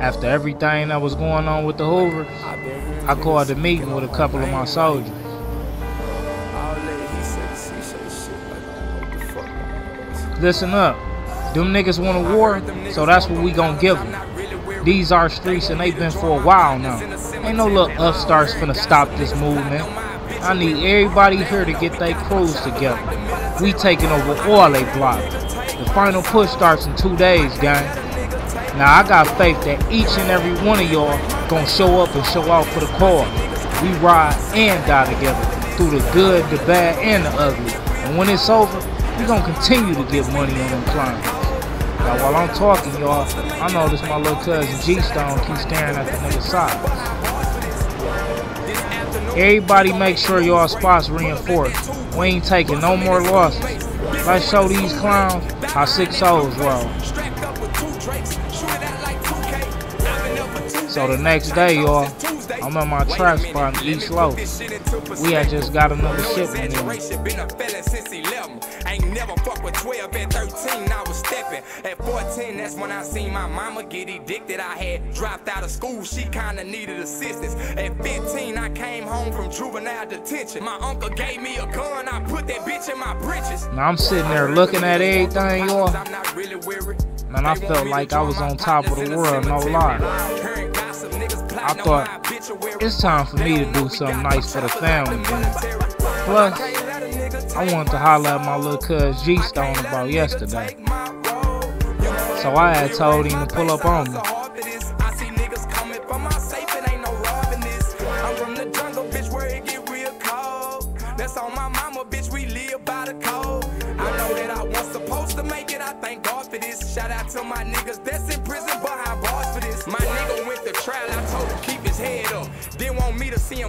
After everything that was going on with the Hoovers, I called a meeting with a couple of my soldiers. Listen up, them niggas want a war, so that's what we gonna give them. These our streets and they been for a while now. Ain't no little upstarts finna stop this movement. I need everybody here to get their crews together. We taking over all they blocks. The final push starts in 2 days, gang. Now I got faith that each and every one of y'all gonna show up and show out for the cause. We ride and die together, through the good, the bad, and the ugly. And when it's over, we gonna continue to get money on them clients. Now while I'm talking, y'all, I notice my little cousin G-Stone keeps staring at the nigga side. Everybody make sure y'all spots reinforced. We ain't taking no more losses. Let's show these clowns how 6-0s roll. So the next day, y'all, I'm at my trap spot in East Low. We had just got another shipment in. Ain't never fuck with 12 at 13, I was stepping. At 14, that's when I seen my mama get addicted. I had dropped out of school, she kinda needed assistance. At 15, I came home from juvenile detention. My uncle gave me a gun, I put that bitch in my britches. Now I'm sitting there looking at everything, y'all. Man, I felt like I was on top of the world, no lie. I thought, it's time for me to do something nice for the family, man. Plus, I wanted to holler at my little cuz G-Stone about yesterday. So I had told him to pull up on me.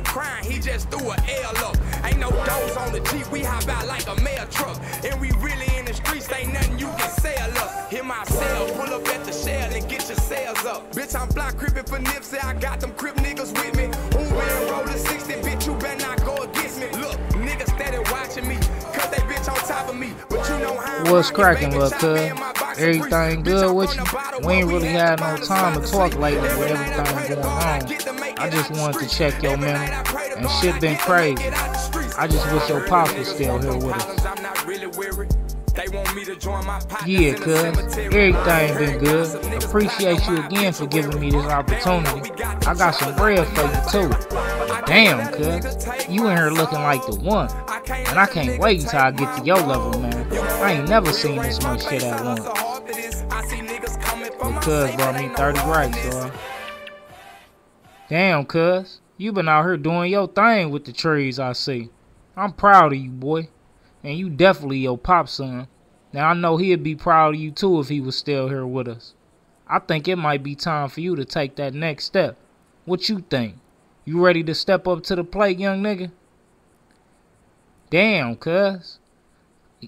Crying, he just threw a L up. Ain't no doors on the Jeep, we hop out like a mail truck. And we really in the streets, ain't nothing you can sell up. Hit my cell, pull up at the shell and get your sales up. Bitch, I'm block crippin' for Nipsey, I got them Crip niggas with me. Hoovers and Rollin 60s, bitch, you better not go against me. Look, niggas steady watching me, cause they bitch on top of me. But you know how I'm what's cracking, look, cuz? Everything good with you? We ain't really had no time to talk lately with everything going on. I just wanted to check your memory, and shit been crazy. I just wish your pops was still here with us. Yeah, cuz, everything been good. Appreciate you again for giving me this opportunity. I got some bread for you too. But damn, cuz, you in here looking like the one, and I can't wait until I get to your level, man. I ain't never seen this much shit at once. But cuz brought me 30 rights, y'all. Damn, cuz, you been out here doing your thing with the trees, I see. I'm proud of you, boy. And you definitely your pop's son. Now, I know he'd be proud of you, too, if he was still here with us. I think it might be time for you to take that next step. What you think? You ready to step up to the plate, young nigga? Damn, cuz.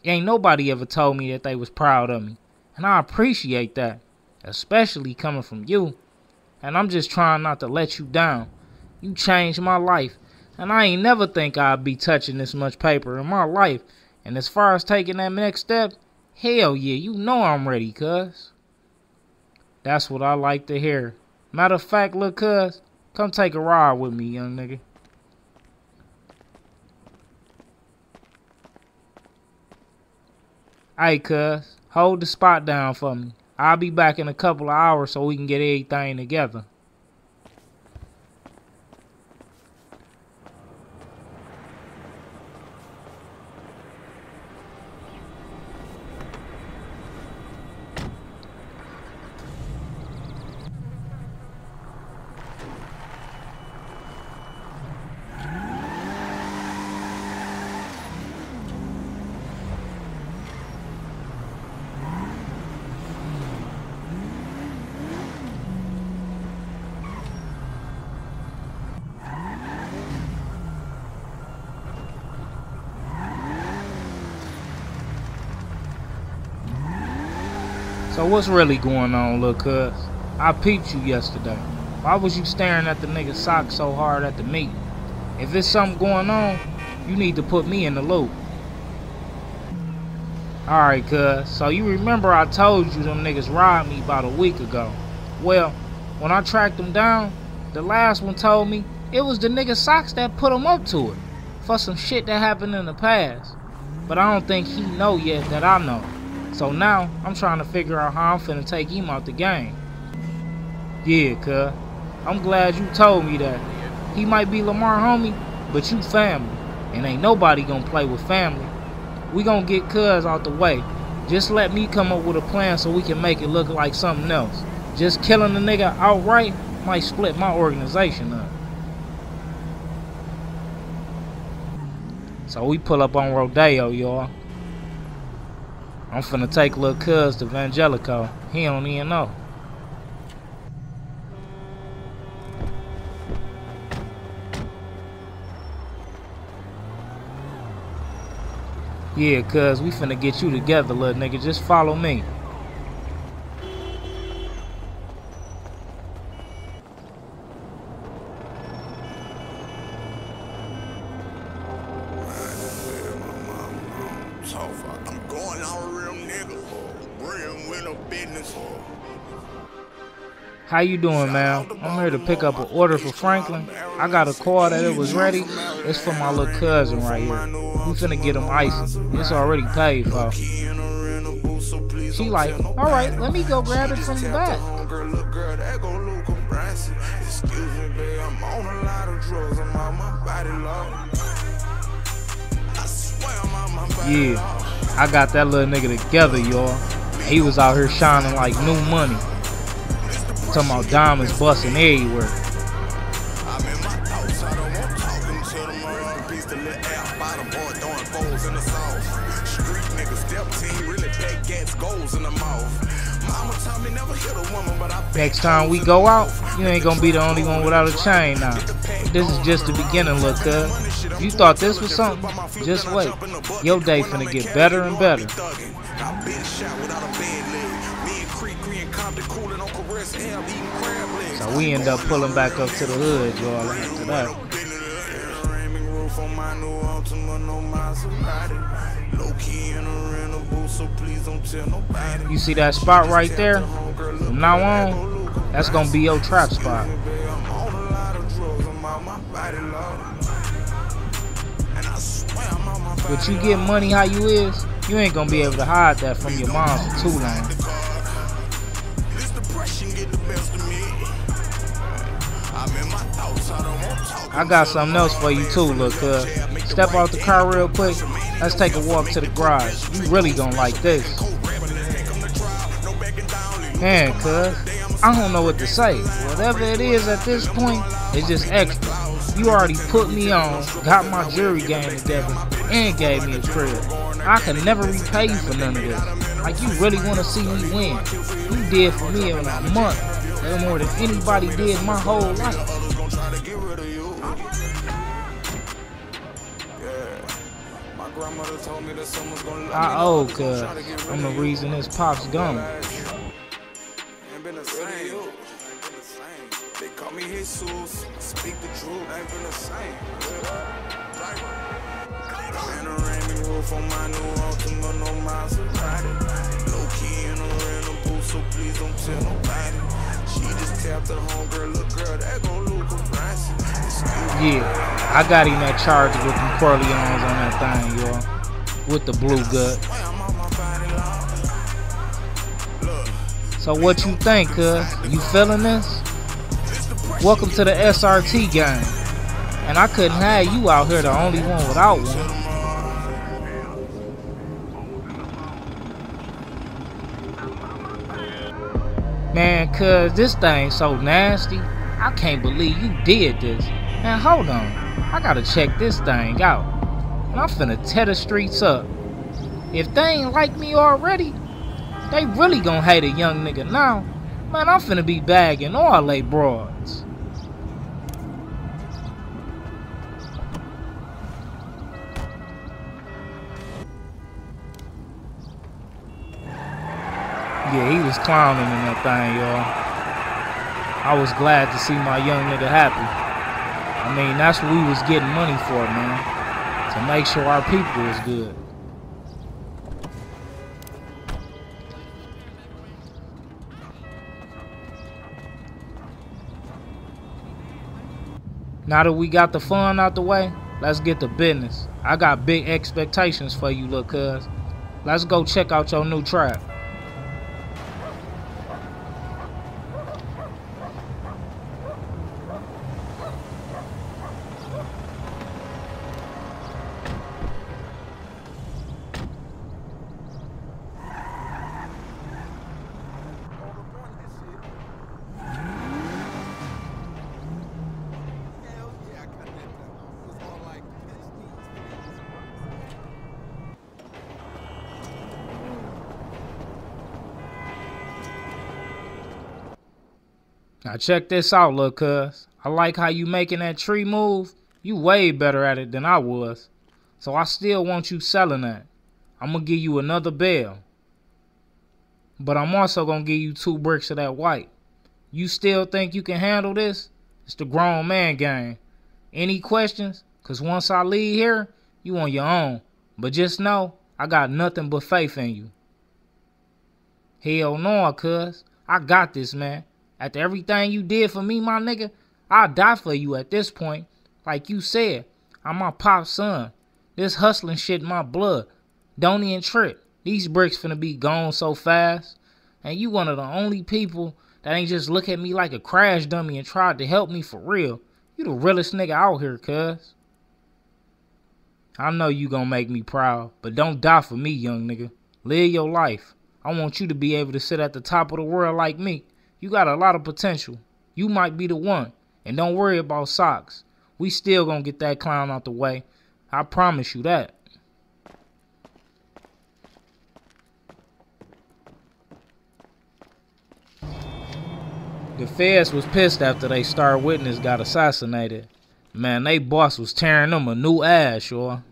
Ain't nobody ever told me that they was proud of me. And I appreciate that, especially coming from you. And I'm just trying not to let you down. You changed my life. And I ain't never think I'd be touching this much paper in my life. And as far as taking that next step, hell yeah, you know I'm ready, cuz. That's what I like to hear. Matter of fact, look, cuz, come take a ride with me, young nigga. Hey, cuz, hold the spot down for me. I'll be back in a couple of hours so we can get everything together. So what's really going on, little cuz? I peeped you yesterday. Why was you staring at the nigga's sock so hard at the meeting? If there's something going on, you need to put me in the loop. Alright, cuz. So you remember I told you them niggas robbed me about a week ago. Well, When I tracked him down, the last one told me it was the nigga Socks that put him up to it for some shit that happened in the past. But I don't think he know yet that I know. So now, I'm trying to figure out how I'm finna take him out the game. Yeah, cuz. I'm glad you told me that. He might be Lamar homie, but you family. And ain't nobody gonna play with family. We gonna get cuz out the way. Just let me come up with a plan so we can make it look like something else. Just killing the nigga outright might split my organization up. So we pull up on Rodeo, y'all. I'm finna take little cuz to Vangelico. He don't even know. Yeah, cuz, we finna get you together, little nigga. Just follow me. How you doing, ma'am? I'm here to pick up an order for Franklin. I got a call that it was ready. It's for my little cousin right here. We finna get him icing. It's already paid for. She like, alright, let me go grab it from the back. Yeah, I got that little nigga together, y'all. He was out here shining like new money. Talking about diamonds busting everywhere. Next time we go out, you ain't gonna be the only one without a chain now. This is just the beginning, look, cuz. If you thought this was something, just wait. Your day finna get better and better. So we end up pulling back up to the hood, y'all, after that. You see that spot right there? From now on, that's gonna be your trap spot. But you get money how you is, you ain't gonna be able to hide that from your mom for too long. I got something else for you too, look, cuz. Step out the car real quick. Let's take a walk to the garage. You really gonna like this. Man, cuz, I don't know what to say. Whatever it is at this point, it's just extra. You already put me on, got my jury game together, and gave me a crib. I can never repay you for none of this. Like, you really wanna see me win. You did for me in a month. That's more than anybody did my whole life. I owe, cuz. I'm the reason his pop's gone. Yeah, I got him that charge with them Corleons on that thing, y'all. With the blue gut. So what you think, cuz? You feeling this? Welcome to the SRT game. And I couldn't have you out here the only one without one. Man, cuz, this thing's so nasty. I can't believe you did this. Man, hold on. I gotta check this thing out. And I'm finna tear the streets up. If they ain't like me already, they really gonna hate a young nigga now. Man, I'm finna be bagging all they broads. Yeah, he was clowning in that thing, y'all. I was glad to see my young nigga happy. I mean, that's what we was getting money for, man. To make sure our people is good. Now that we got the fun out the way, let's get to business. I got big expectations for you, little cuz. Let's go check out your new tribe. Now check this out, little cuz. I like how you making that tree move. You way better at it than I was. So I still want you selling that. I'm going to give you another bell. But I'm also going to give you 2 bricks of that white. You still think you can handle this? It's the grown man game. Any questions? Because once I leave here, you on your own. But just know, I got nothing but faith in you. Hell no, cuz. I got this, man. After everything you did for me, my nigga, I'll die for you at this point. Like you said, I'm my pop's son. This hustling shit in my blood. Don't even trip. These bricks finna be gone so fast. And you one of the only people that ain't just look at me like a crash dummy and tried to help me for real. You the realest nigga out here, cuz. I know you gonna make me proud, but don't die for me, young nigga. Live your life. I want you to be able to sit at the top of the world like me. You got a lot of potential. You might be the one. And don't worry about socks. We still gonna get that clown out the way. I promise you that. The feds was pissed after they star witness got assassinated. Man, they boss was tearing them a new ass, sure.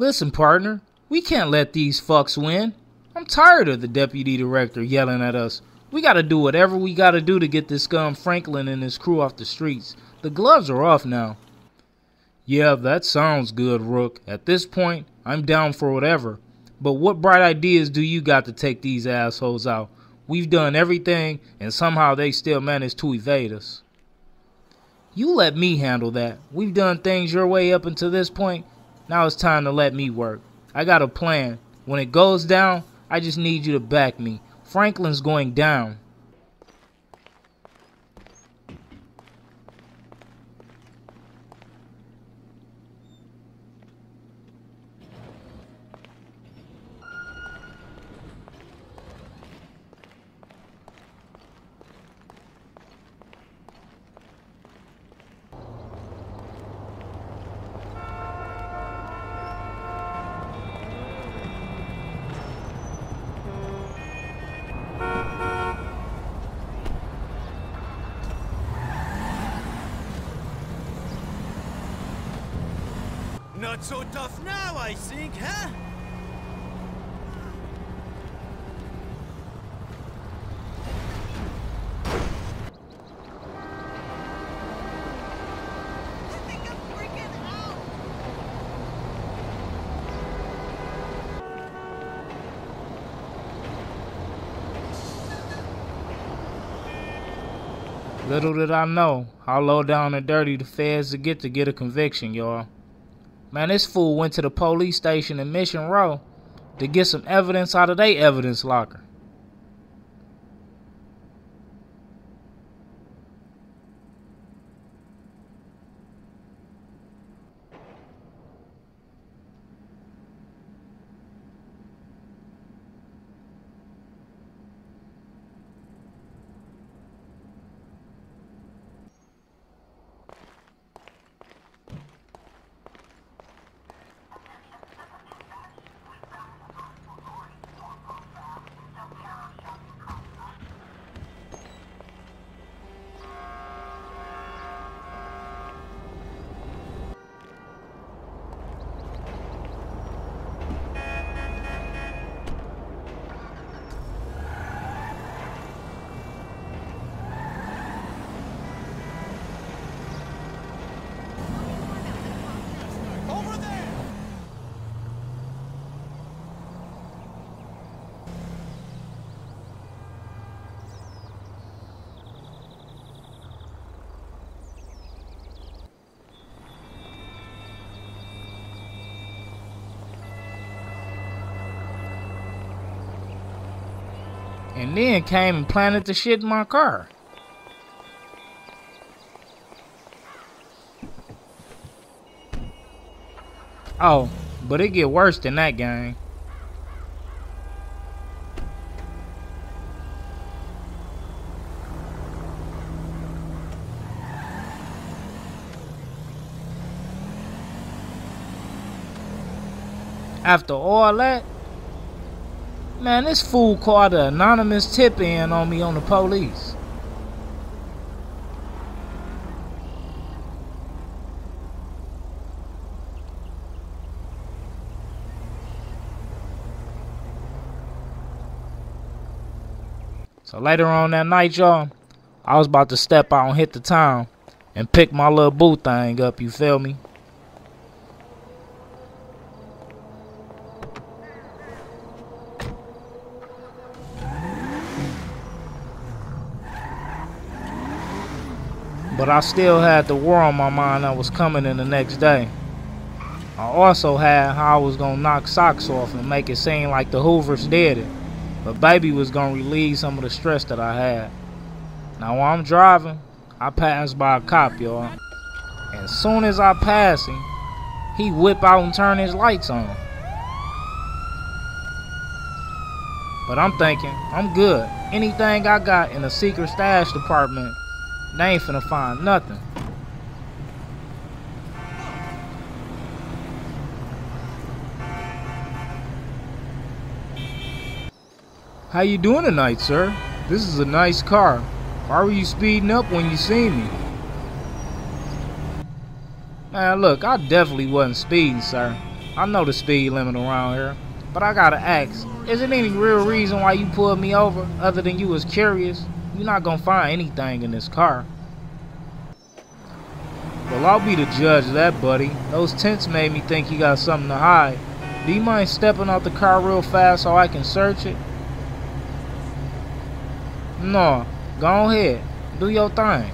Listen, partner, we can't let these fucks win. I'm tired of the deputy director yelling at us. We gotta do whatever we gotta do to get this scum Franklin and his crew off the streets. The gloves are off now. Yeah, that sounds good, Rook. At this point, I'm down for whatever. But what bright ideas do you got to take these assholes out? We've done everything, and somehow they still managed to evade us. You let me handle that. We've done things your way up until this point. Now it's time to let me work. I got a plan. When it goes down, I just need you to back me. Franklin's going down. Not so tough now, I think, huh? Little did I know how low down and dirty the feds would get to get a conviction, y'all. Man, this fool went to the police station in Mission Row to get some evidence out of their evidence locker. and then came and planted the shit in my car. Oh, but it get worse than that, gang. After all that, man, this fool called an anonymous tip in on me on the police. So later on that night, y'all, I was about to step out and hit the town and pick my little boo thing up, you feel me? But I still had the war on my mind that was coming in the next day. I also had how I was gonna knock socks off and make it seem like the Hoovers did it. But baby was gonna relieve some of the stress that I had. Now while I'm driving, I pass by a cop, y'all. And as soon as I pass him, he whip out and turn his lights on. But I'm thinking, I'm good. Anything I got in the secret stash department, they ain't finna find nothing. How you doing tonight, sir? This is a nice car. Why were you speeding up when you seen me? Man, look, I definitely wasn't speeding, sir. I know the speed limit around here. But I gotta ask, is there any real reason why you pulled me over other than you was curious? You're not gonna find anything in this car. Well, I'll be the judge of that, buddy. Those tents made me think you got something to hide. Do you mind stepping out the car real fast so I can search it? No, go ahead. Do your thing.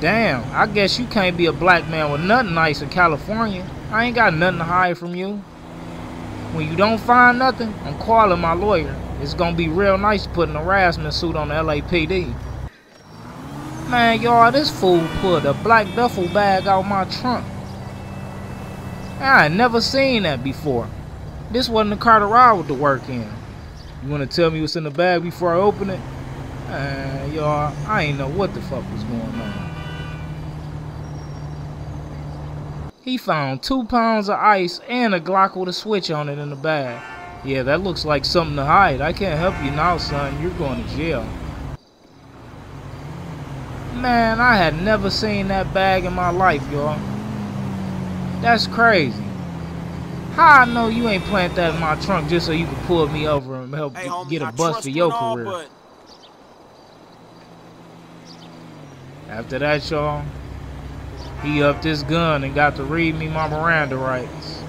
Damn, I guess you can't be a black man with nothing nice in California. I ain't got nothing to hide from you. When you don't find nothing, I'm calling my lawyer. It's gonna be real nice putting a harassment suit on the LAPD. Man, y'all, this fool pulled a black duffel bag out my trunk. I ain't never seen that before. This wasn't the car to ride with the work in. You wanna tell me what's in the bag before I open it? Man, y'all, I ain't know what the fuck was going on. He found 2 pounds of ice and a Glock with a switch on it in the bag. Yeah, that looks like something to hide. I can't help you now, son. You're going to jail. Man, I had never seen that bag in my life, y'all. That's crazy. How I know you ain't planted that in my trunk just so you can pull me over and help get a bust for your career? After that, y'all, he upped his gun and got to read me my Miranda rights.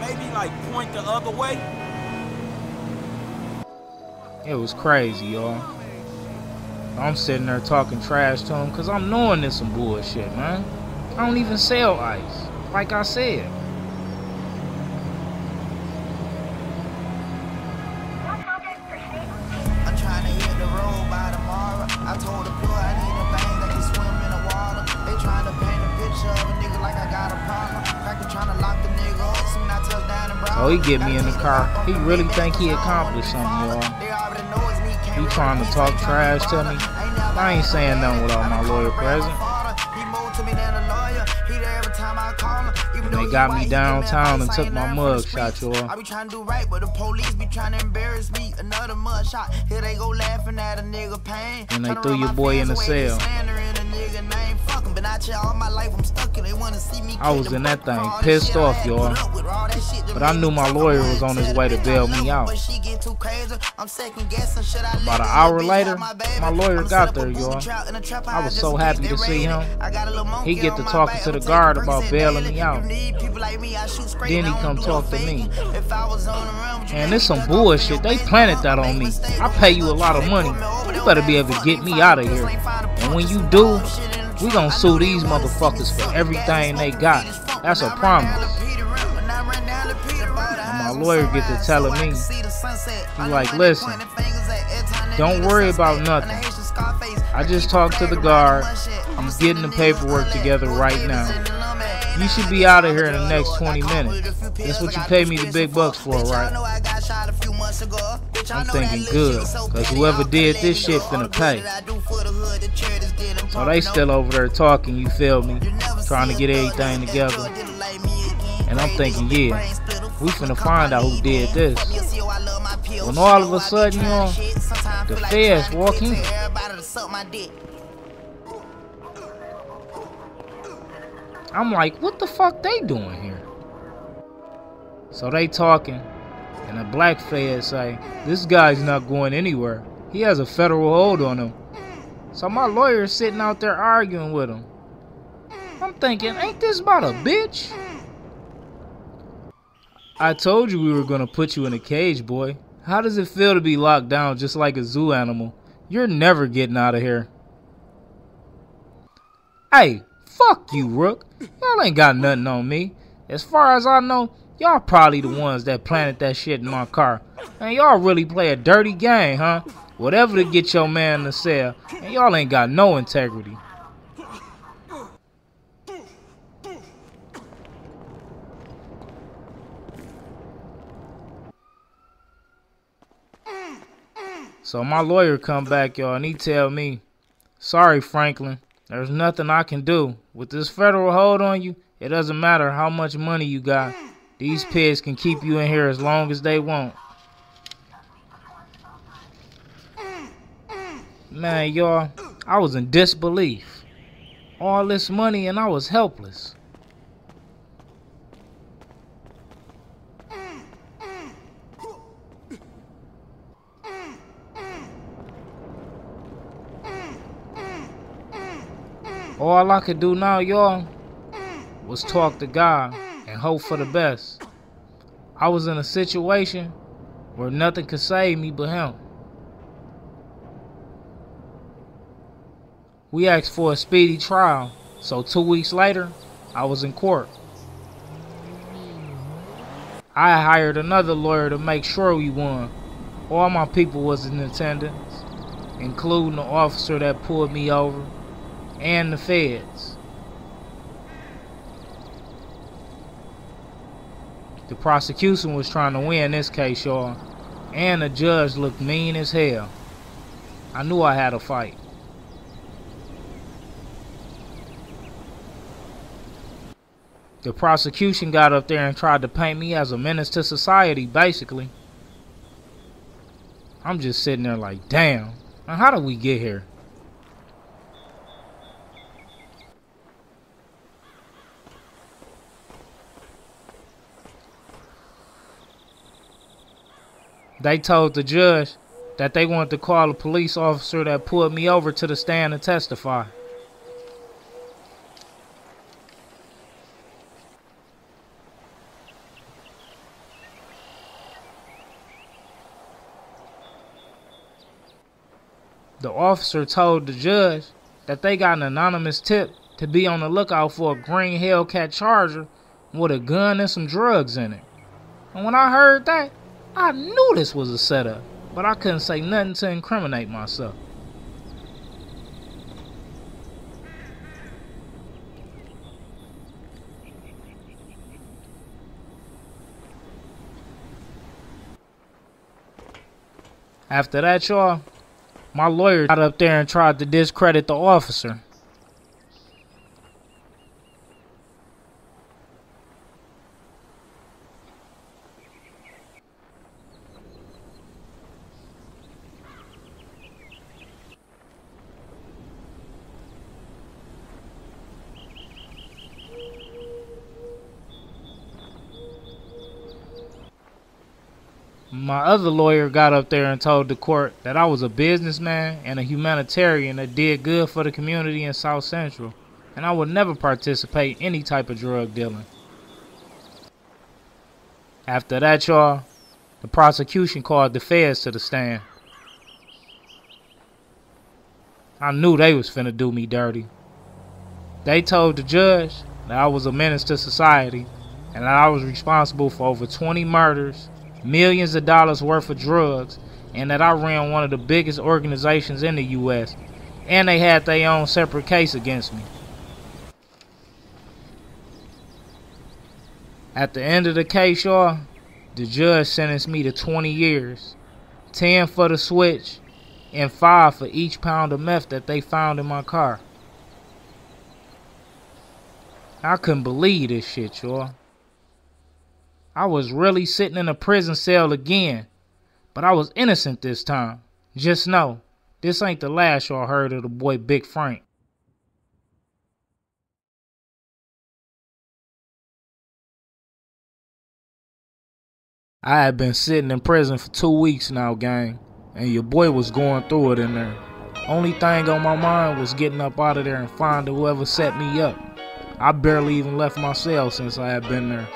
Maybe like point the other way. It was crazy, y'all. I'm sitting there talking trash to him because I'm knowing this some bullshit, man. I don't even sell ice, like I said. I'm trying to hit the road by tomorrow. I told the boy I need a bang that can swim in the water. They trying to paint a picture of a nigga like I got a problem. Fact, they trying to lock the nigga up soon I touch down and brown. Oh, he get me in the car. He really think he accomplished something, y'all. He trying to talk trash to me. I ain't saying nothing without my lawyer present. They got me downtown and took my mug shot, y'all. I be trying to do right, but the police be trying to embarrass me. Another mug shot. Here they go laughing at a nigga pain. And they threw your boy in the cell. I was in that thing pissed off, y'all. But I knew my lawyer was on his way to bail me out. About an hour later, my lawyer got there, y'all. I was so happy to see him. He get to talking to the guard about bailing me out. Then he come talk to me. And it's some bullshit. They planted that on me. I pay you a lot of money. You better be able to get me out of here. And when you do, We gonna sue these motherfuckers for everything they got. That's a promise. My lawyer get to telling me, he's like, listen, don't worry about nothing. I just talked to the guard. I'm getting the paperwork together right now. You should be out of here in the next 20 minutes. That's what you pay me the big bucks for, right? I'm thinking good, because whoever did this shit finna pay. So they still over there talking, you feel me, trying to get everything together. And I'm thinking, yeah, we finna find out who did this. When all of a sudden, you know, the feds walk in. I'm like, what the fuck they doing here? So they talking, and the black feds say, this guy's not going anywhere. He has a federal hold on him. So my lawyer is sitting out there arguing with him. I'm thinking, ain't this about a bitch? I told you we were gonna put you in a cage, boy. How does it feel to be locked down just like a zoo animal? You're never getting out of here. Hey, fuck you, Rook. Y'all ain't got nothing on me. As far as I know, y'all probably the ones that planted that shit in my car. And y'all really play a dirty game, huh? Whatever to get your man in the cell. And y'all ain't got no integrity. So my lawyer come back, y'all, and he tell me, sorry, Franklin, there's nothing I can do. With this federal hold on you, it doesn't matter how much money you got. These pigs can keep you in here as long as they want. Man, y'all, I was in disbelief. All this money and I was helpless. All I could do now, y'all, was talk to God and hope for the best. I was in a situation where nothing could save me but him. We asked for a speedy trial, so 2 weeks later, I was in court. I hired another lawyer to make sure we won. All my people was in attendance, including the officer that pulled me over. And the feds. The prosecution was trying to win this case, y'all, and the judge looked mean as hell. I knew I had a fight. The prosecution got up there and tried to paint me as a menace to society, basically. I'm just sitting there like, damn, now how did we get here? They told the judge that they wanted to call a police officer that pulled me over to the stand and testify. The officer told the judge that they got an anonymous tip to be on the lookout for a green Hellcat Charger with a gun and some drugs in it. And when I heard that, I knew this was a setup, but I couldn't say nothing to incriminate myself. After that, y'all, my lawyer got up there and tried to discredit the officer. My other lawyer got up there and told the court that I was a businessman and a humanitarian that did good for the community in South Central, and I would never participate in any type of drug dealing. After that, y'all, the prosecution called the feds to the stand. I knew they was finna do me dirty. They told the judge that I was a menace to society and that I was responsible for over 20 murders, millions of dollars worth of drugs, and that I ran one of the biggest organizations in the U.S., and they had their own separate case against me. At the end of the case, y'all, the judge sentenced me to 20 years, 10 for the switch, and 5 for each pound of meth that they found in my car. I couldn't believe this shit, y'all. I was really sitting in a prison cell again, but I was innocent this time. Just know, this ain't the last y'all heard of the boy Big Frank. I had been sitting in prison for 2 weeks now, gang, and your boy was going through it in there. Only thing on my mind was getting up out of there and finding whoever set me up. I barely even left my cell since I had been there.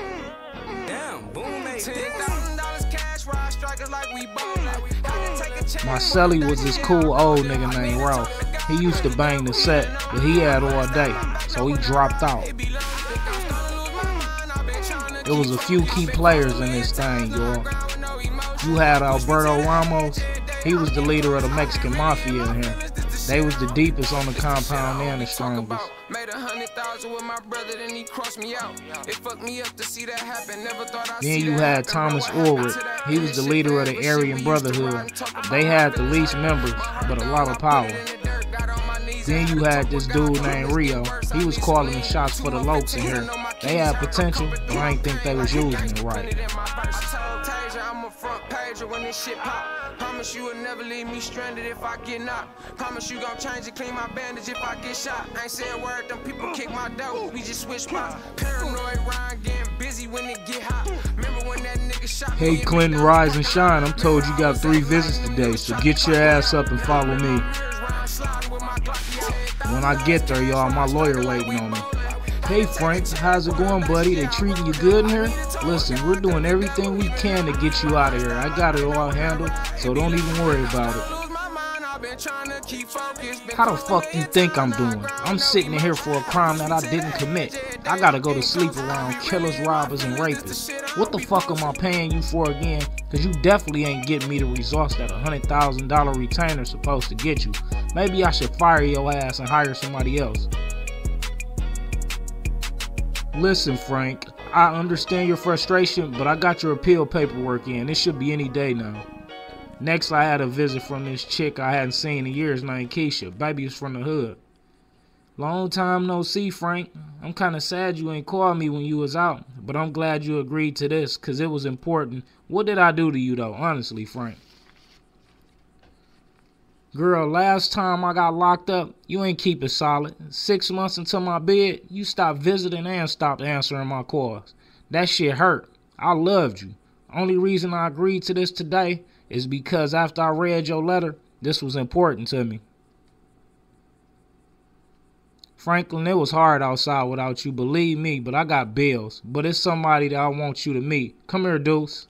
My cellie was this cool old nigga named Ralph. He used to bang the set, but he had all day, so he dropped out. It was a few key players in this thing, y'all. You had Alberto Ramos. He was the leader of the Mexican Mafia in here. They was the deepest on the compound and the strongest. Then you had Thomas Orwood. He was the leader of the Aryan Brotherhood. They had the least members, but a lot of power. Then you had this dude named Rio. He was calling the shots for the Lokes in here. They had potential, but I ain't think they was using it right. Hey Clinton, rise and shine. I'm told you got 3 visits today, so get your ass up and follow me. When I get there, y'all, my lawyer waiting on me. Hey Frank, how's it going, buddy? They treating you good in here? Listen, we're doing everything we can to get you out of here. I got it all handled, so don't even worry about it. How the fuck do you think I'm doing? I'm sitting in here for a crime that I didn't commit. I gotta go to sleep around killers, robbers, and rapists. What the fuck am I paying you for again? Cause you definitely ain't getting me the results that $100,000 retainer's supposed to get you. Maybe I should fire your ass and hire somebody else. Listen, Frank, I understand your frustration, but I got your appeal paperwork in. It should be any day now. Next, I had a visit from this chick I hadn't seen in years named Keisha. Baby is from the hood. Long time no see, Frank. I'm kind of sad you ain't called me when you was out, but I'm glad you agreed to this because it was important. What did I do to you, though, honestly, Frank? Girl, last time I got locked up, you ain't keep it solid. 6 months until my bed, you stopped visiting and stopped answering my calls. That shit hurt. I loved you. Only reason I agreed to this today is because after I read your letter, this was important to me. Franklin, it was hard outside without you, believe me, but I got bills. But it's somebody that I want you to meet. Come here, Deuce.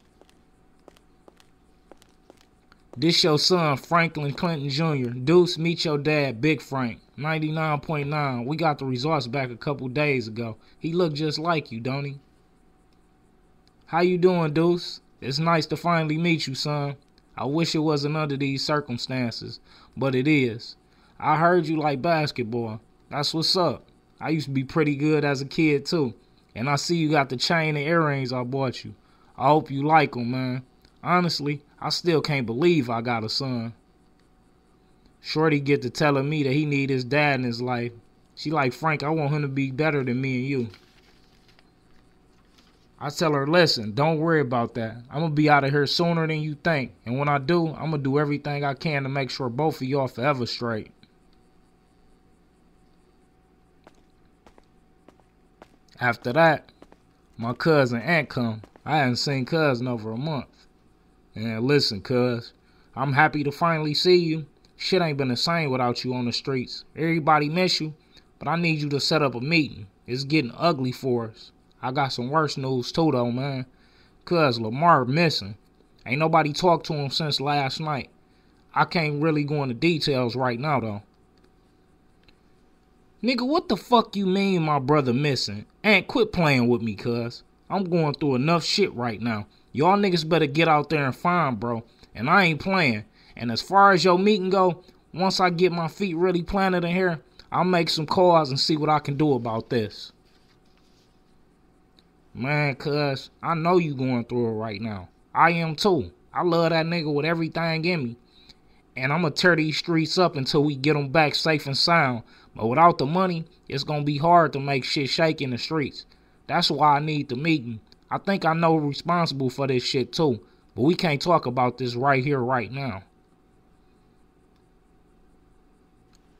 This your son, Franklin Clinton Jr. Deuce, meet your dad, Big Frank. 99.9. We got the results back a couple days ago. He look just like you, don't he? How you doing, Deuce? It's nice to finally meet you, son. I wish it wasn't under these circumstances, but it is. I heard you like basketball. That's what's up. I used to be pretty good as a kid, too. And I see you got the chain and earrings I bought you. I hope you like them, man. Honestly, I still can't believe I got a son. Shorty get to telling me that he need his dad in his life. She like, Frank, I want him to be better than me and you. I tell her, listen, don't worry about that. I'm going to be out of here sooner than you think. And when I do, I'm going to do everything I can to make sure both of y'all forever straight. After that, my cousin Aunt come. I hadn't seen cousin over a month. And listen, cuz, I'm happy to finally see you. Shit ain't been the same without you on the streets. Everybody miss you, but I need you to set up a meeting. It's getting ugly for us. I got some worse news too, though, man. Cuz, Lamar missing. Ain't nobody talked to him since last night. I can't really go into details right now, though. Nigga, what the fuck you mean my brother missing? Ain't quit playing with me, cuz. I'm going through enough shit right now. Y'all niggas better get out there and find, bro. And I ain't playing. And as far as your meeting go, once I get my feet really planted in here, I'll make some calls and see what I can do about this. Man, cuz, I know you going through it right now. I am too. I love that nigga with everything in me. And I'm going to tear these streets up until we get them back safe and sound. But without the money, it's going to be hard to make shit shake in the streets. That's why I need the meeting. I think I know who's responsible for this shit too. But we can't talk about this right here, right now.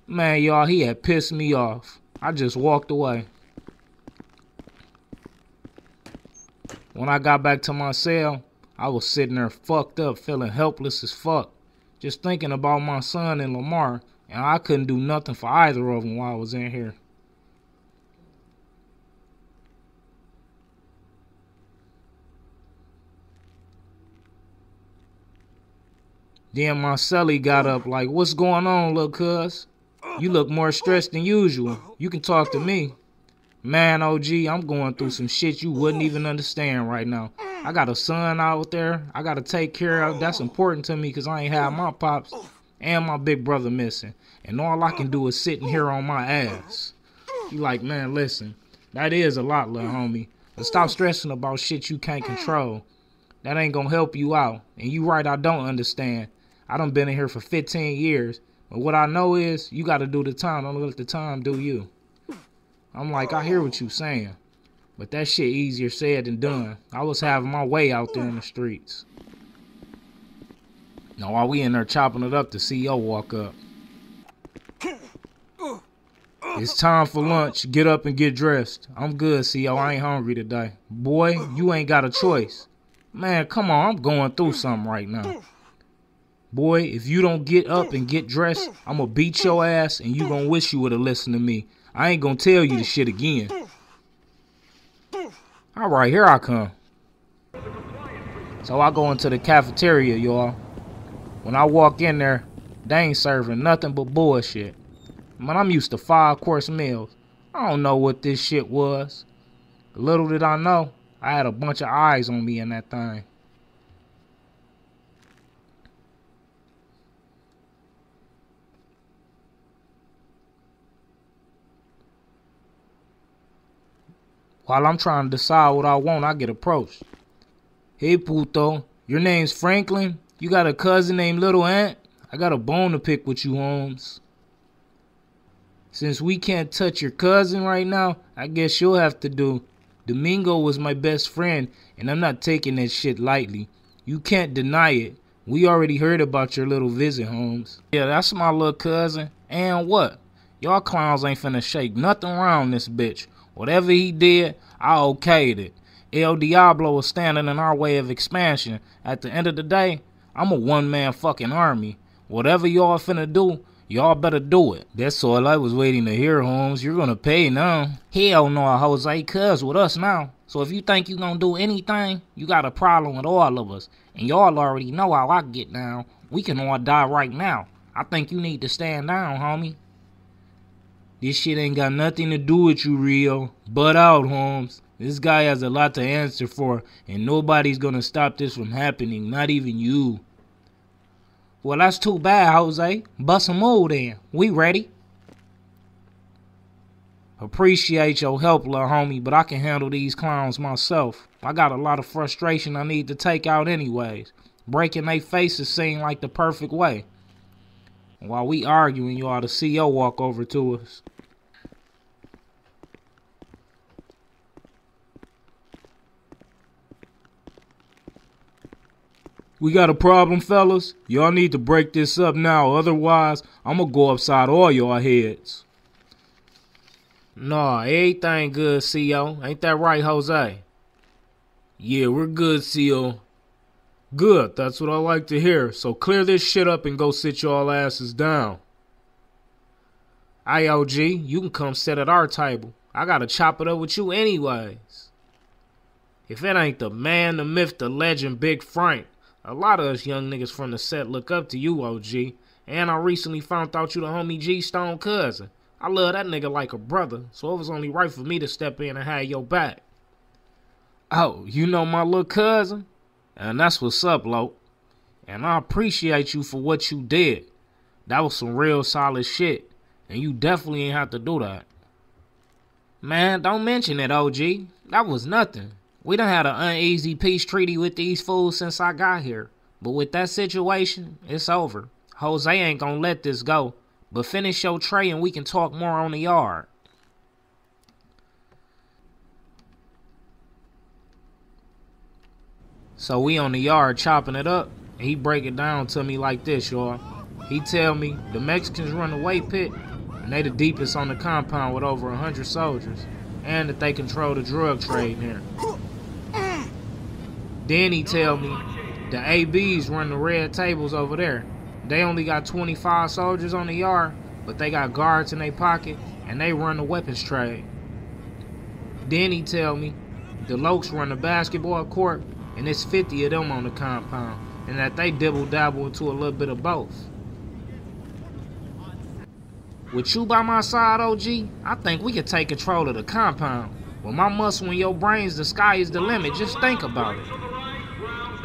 Man, y'all, he had pissed me off. I just walked away. When I got back to my cell, I was sitting there fucked up, feeling helpless as fuck. Just thinking about my son and Lamar, and I couldn't do nothing for either of them while I was in here. Then my celly got up like, what's going on, little cuz? You look more stressed than usual. You can talk to me. Man, OG, I'm going through some shit you wouldn't even understand right now. I got a son out there I got to take care of. That's important to me because I ain't had my pops and my big brother missing. And all I can do is sit in here on my ass. You like, man, listen, that is a lot, little homie. But stop stressing about shit you can't control. That ain't going to help you out. And you right, I don't understand. I done been in here for 15 years, but what I know is you got to do the time. Don't let the time do you. I'm like, I hear what you saying, but that shit easier said than done. I was having my way out there in the streets. Now while we in there chopping it up, the CEO walk up. It's time for lunch. Get up and get dressed. I'm good, CEO. I ain't hungry today. Boy, you ain't got a choice. Man, come on. I'm going through something right now. Boy, if you don't get up and get dressed, I'm going to beat your ass and you going to wish you would have listened to me. I ain't going to tell you the shit again. All right, here I come. So I go into the cafeteria, y'all. When I walk in there, they ain't serving nothing but bullshit. Man, I'm used to 5-course meals. I don't know what this shit was. Little did I know, I had a bunch of eyes on me in that thing. While I'm trying to decide what I want, I get approached. Hey, puto. Your name's Franklin? You got a cousin named Little Ant? I got a bone to pick with you, Holmes. Since we can't touch your cousin right now, I guess you'll have to do. Domingo was my best friend, and I'm not taking that shit lightly. You can't deny it. We already heard about your little visit, Holmes. Yeah, that's my little cousin. And what? Y'all clowns ain't finna shake nothing around this bitch. Whatever he did, I okayed it. El Diablo was standing in our way of expansion. At the end of the day, I'm a one-man fucking army. Whatever y'all finna do, y'all better do it. That's all I was waiting to hear, Holmes. You're gonna pay now. Hell no, Jose, cuz with us now. So if you think you gonna do anything, you got a problem with all of us. And y'all already know how I get down. We can all die right now. I think you need to stand down, homie. This shit ain't got nothing to do with you, Rio. Butt out, Holmes. This guy has a lot to answer for, and nobody's gonna stop this from happening, not even you. Well, that's too bad, Jose. Bust a move then. We ready. Appreciate your help, little homie, but I can handle these clowns myself. I got a lot of frustration I need to take out anyways. Breaking their faces seemed like the perfect way. While we arguing, y'all, the CEO walk over to us. We got a problem, fellas. Y'all need to break this up now, otherwise I'm gonna go upside all y'all heads. Nah, everything good, CEO. Ain't that right, Jose? Yeah, we're good, CEO. Good, that's what I like to hear. So clear this shit up and go sit y'all asses down. IOG, you can come sit at our table. I gotta chop it up with you anyways. If it ain't the man, the myth, the legend, Big Frank. A lot of us young niggas from the set look up to you, OG. And I recently found out you the homie G-Stone cousin. I love that nigga like a brother, so it was only right for me to step in and have your back. Oh, you know my little cousin? And that's what's up, Lo. And I appreciate you for what you did. That was some real solid shit, and you definitely ain't have to do that. Man, don't mention it, OG. That was nothing. We done had an uneasy peace treaty with these fools since I got here. But with that situation, it's over. Jose ain't gonna let this go. But finish your tray and we can talk more on the yard. So we on the yard chopping it up, and he break it down to me like this, y'all. He tell me the Mexicans run the way pit, and they the deepest on the compound with over 100 soldiers, and that they control the drug trade there. Then he tell me the ABs run the red tables over there. They only got 25 soldiers on the yard, but they got guards in their pocket, and they run the weapons trade. Then he tell me the Lokes run the basketball court, and it's 50 of them on the compound, and that they dibble-dabble into a little bit of both. With you by my side, OG, I think we could take control of the compound. With my muscle and your brains, the sky is the limit. Just think about it.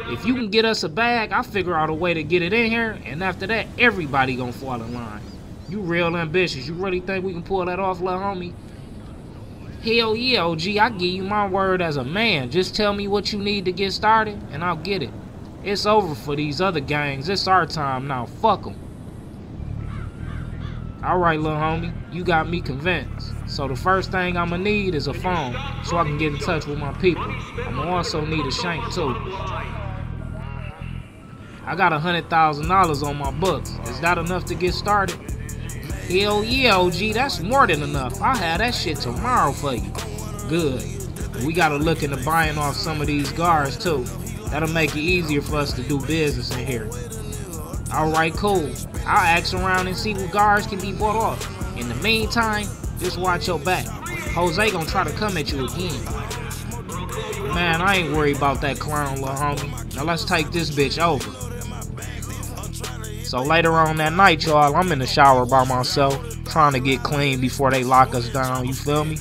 If you can get us a bag, I'll figure out a way to get it in here, and after that, everybody gonna fall in line. You real ambitious. You really think we can pull that off, little homie? Hell yeah, OG. I give you my word as a man. Just tell me what you need to get started, and I'll get it. It's over for these other gangs. It's our time now. Fuck them. Alright, little homie. You got me convinced. So the first thing I'ma need is a phone, so I can get in touch with my people. I'ma also need a shank, too. I got $100,000 on my books. Is that enough to get started? Hell yeah, OG, that's more than enough. I'll have that shit tomorrow for you. Good. We gotta look into buying off some of these guards too. That'll make it easier for us to do business in here. Alright, cool. I'll ask around and see what guards can be bought off. In the meantime, just watch your back. Jose gonna try to come at you again. Man, I ain't worried about that clown, little homie. Now let's take this bitch over. So later on that night, y'all, I'm in the shower by myself, trying to get clean before they lock us down, you feel me?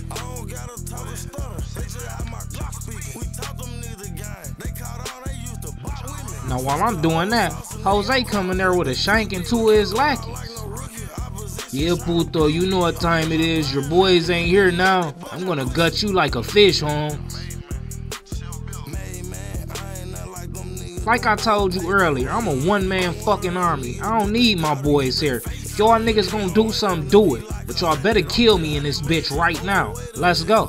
Now while I'm doing that, Jose coming there with a shank and two of his lackeys. Yeah, puto, you know what time it is. Your boys ain't here now. I'm gonna gut you like a fish, Holmes. Like I told you earlier, I'm a one-man fucking army. I don't need my boys here. If y'all niggas gonna do something, do it. But y'all better kill me in this bitch right now. Let's go.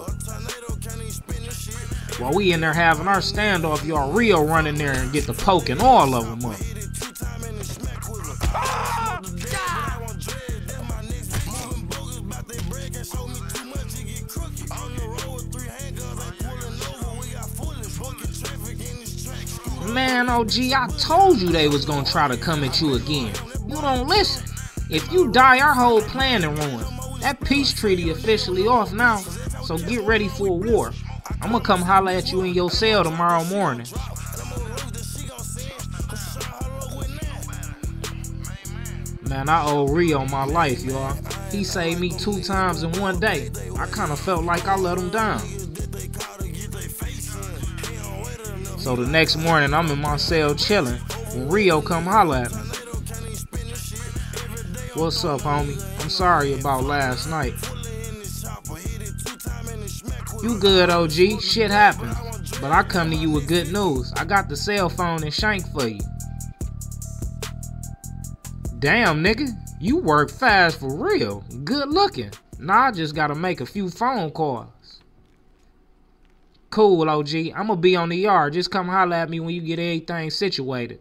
While we in there having our standoff, y'all Rio run in there and get the poking all of them up. Man, OG, I told you they was gonna try to come at you again. You don't listen. If you die, our whole plan is ruined. That peace treaty officially off now, so get ready for a war. I'm gonna come holler at you in your cell tomorrow morning. Man, I owe Rio my life, y'all. He saved me 2 times in one day. I kinda felt like I let him down. So the next morning, I'm in my cell chilling when Rio come holler at me. What's up, homie? I'm sorry about last night. You good, OG? Shit happened. But I come to you with good news. I got the cell phone and shank for you. Damn, nigga. You work fast for real. Good looking. Now I just gotta make a few phone calls. Cool, OG. I'm gonna be on the yard. Just come holler at me when you get everything situated.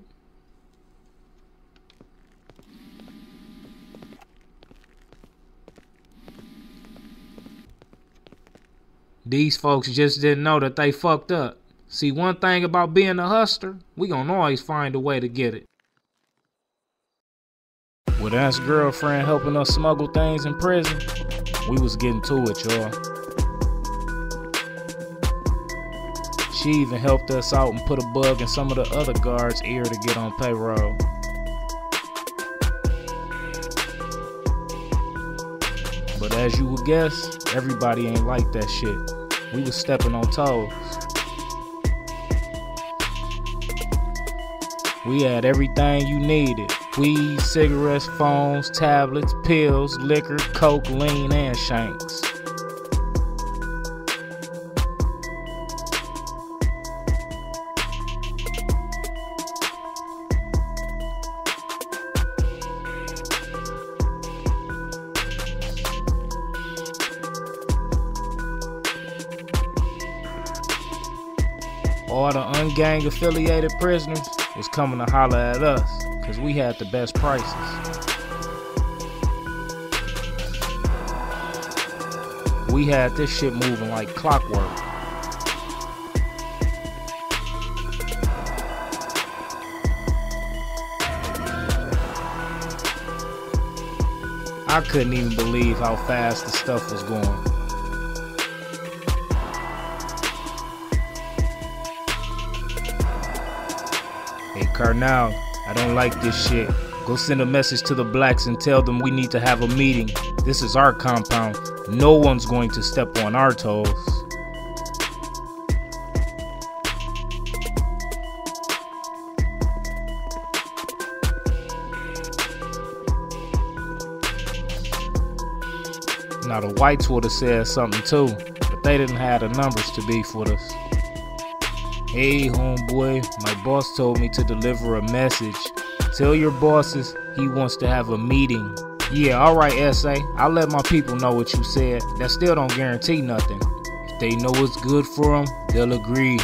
These folks just didn't know that they fucked up. See, one thing about being a hustler, we gonna always find a way to get it. With us girlfriend helping us smuggle things in prison, we was getting to it, y'all. She even helped us out and put a bug in some of the other guards' ear to get on payroll. But As you would guess, everybody ain't like that shit. We was stepping on toes. We had everything you needed. Weed, cigarettes, phones, tablets, pills, liquor, coke, lean, and shanks. All the ungang affiliated prisoners was coming to holler at us, cause we had the best prices. We had this shit moving like clockwork. I couldn't even believe how fast the stuff was going. Hey Carnal, I don't like this shit. Go send a message to the blacks and tell them we need to have a meeting. This is our compound. No one's going to step on our toes. Now the whites would have said something too, but they didn't have the numbers to beef with us. Hey homeboy, my boss told me to deliver a message. Tell your bosses he wants to have a meeting. Yeah, alright SA, I'll let my people know what you said. That still don't guarantee nothing. If they know what's good for them, they'll agree.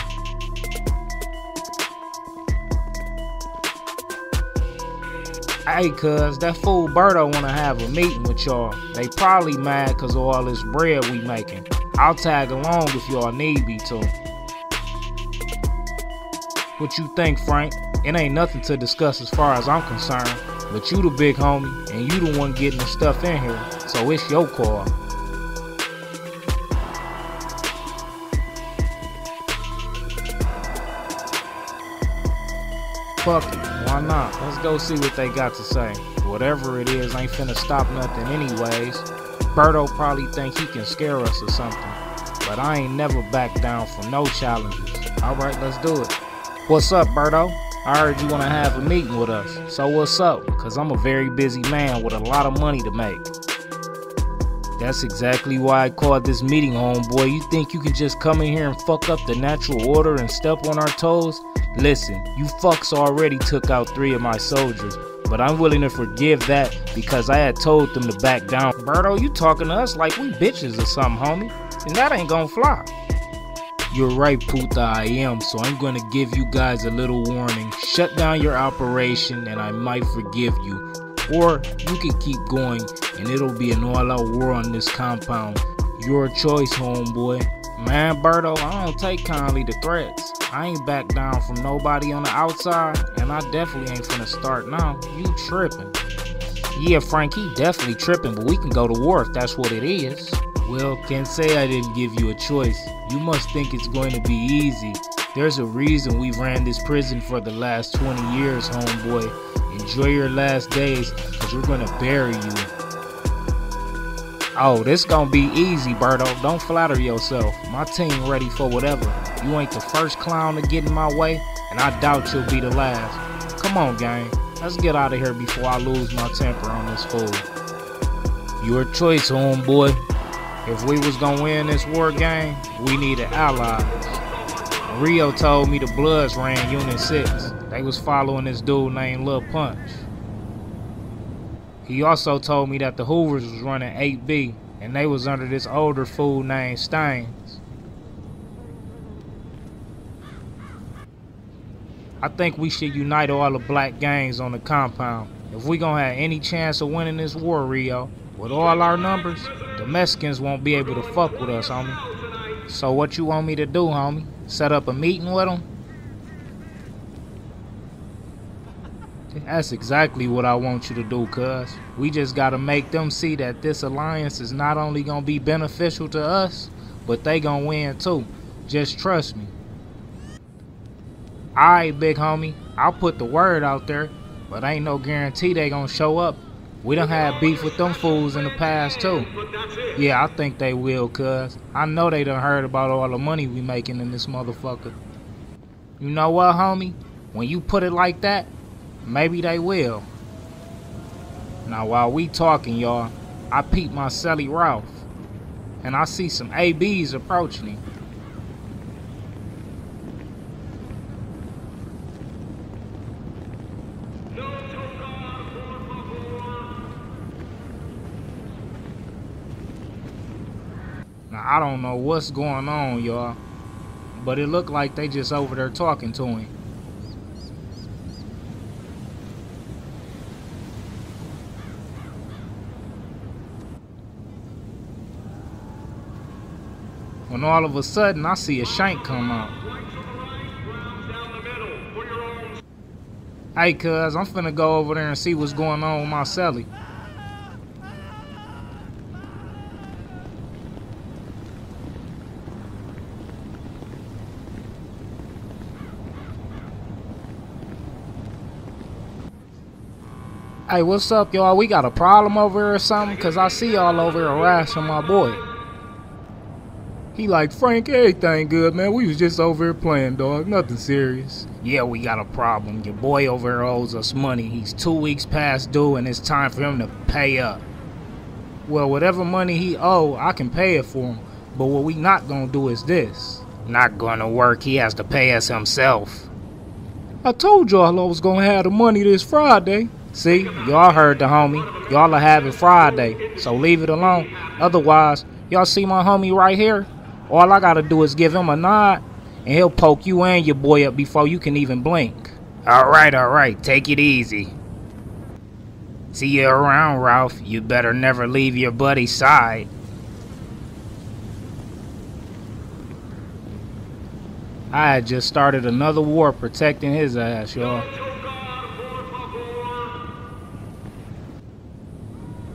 Hey cuz, that fool Berto wanna have a meeting with y'all. They probably mad cause of all this bread we making. I'll tag along if y'all need me to. What you think, Frank? It ain't nothing to discuss as far as I'm concerned, but you the big homie, and you the one getting the stuff in here, so it's your call. Fuck it, why not? Let's go see what they got to say. Whatever it is ain't finna stop nothing anyways. Berto probably think he can scare us or something, but I ain't never back down for no challenges. Alright, let's do it. What's up, Berto? I heard you want to have a meeting with us, so what's up? Cause I'm a very busy man with a lot of money to make. That's exactly why I called this meeting, homeboy. You think you can just come in here and fuck up the natural order and step on our toes? Listen, you fucks already took out 3 of my soldiers, but I'm willing to forgive that because I had told them to back down. Berto, you talking to us like we bitches or something, homie, and that ain't gonna fly. You're right, Puta, I am, so I'm gonna give you guys a little warning. Shut down your operation and I might forgive you. Or you can keep going and it'll be an all-out war on this compound. Your choice, homeboy. Man, Berto, I don't take kindly to threats. I ain't back down from nobody on the outside, and I definitely ain't finna start now. You tripping. Yeah, Frank, he definitely tripping, but we can go to war if that's what it is. Well, can't say I didn't give you a choice. You must think it's going to be easy. There's a reason we ran this prison for the last 20 years, homeboy. Enjoy your last days, cause we're gonna bury you. Oh, this gonna be easy, Berto. Don't flatter yourself. My team ready for whatever. You ain't the first clown to get in my way, and I doubt you'll be the last. Come on, gang. Let's get out of here before I lose my temper on this fool. Your choice, homeboy. If we was gonna win this war game, we needed allies. Rio told me the Bloods ran Unit 6. They was following this dude named Lil Punch. He also told me that the Hoovers was running 8B, and they was under this older fool named Stains. I think we should unite all the black gangs on the compound. If we gonna have any chance of winning this war, Rio, with all our numbers, the Mexicans won't be able to fuck with us, homie. So what you want me to do, homie? Set up a meeting with them? That's exactly what I want you to do, cuz. We just gotta make them see that this alliance is not only gonna be beneficial to us, but they gonna win too. Just trust me. Alright, big homie. I'll put the word out there, but ain't no guarantee they gonna show up. We done had beef with them fools in the past too. Yeah, I think they will, cuz. I know they done heard about all the money we making in this motherfucker. You know what, homie? When you put it like that, maybe they will. Now, while we talking, y'all, I peep my celly Ralph, and I see some ABs approaching him. I don't know what's going on, y'all, but it looked like they just over there talking to him. When all of a sudden, I see a shank come out. Hey, cuz, I'm finna go over there and see what's going on with my celly. Hey, what's up, y'all? We got a problem over here or something? Because I see y'all over here harassing my boy. He like, Frank, everything good, man. We was just over here playing, dog. Nothing serious. Yeah, we got a problem. Your boy over here owes us money. He's 2 weeks past due, and it's time for him to pay up. Well, whatever money he owe, I can pay it for him. But what we not gonna do is this. Not gonna work. He has to pay us himself. I told y'all I was gonna have the money this Friday. See, y'all heard the homie. Y'all are having Friday, so leave it alone. Otherwise, y'all see my homie right here? All I gotta do is give him a nod, and he'll poke you and your boy up before you can even blink. Alright, take it easy. See you around, Ralph. You better never leave your buddy's side. I had just started another war protecting his ass, y'all.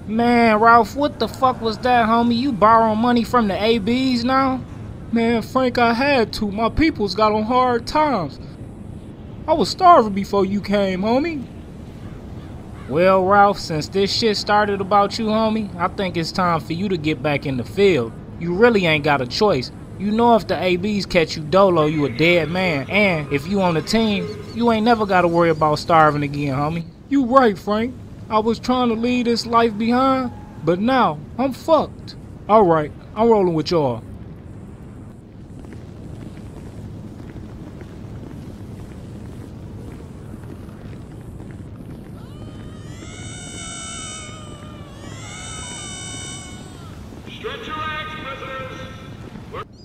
Man, Ralph, what the fuck was that, homie? You borrowing money from the ABs now? Man, Frank, I had to. My people's got on hard times. I was starving before you came, homie. Well, Ralph, since this shit started about you, homie, I think it's time for you to get back in the field. You really ain't got a choice. You know if the ABs catch you dolo, you a dead man. And if you on the team, you ain't never got to worry about starving again, homie. You right, Frank. I was trying to leave this life behind, but now I'm fucked. Alright, I'm rolling with y'all. Stretch your legs, prisoners.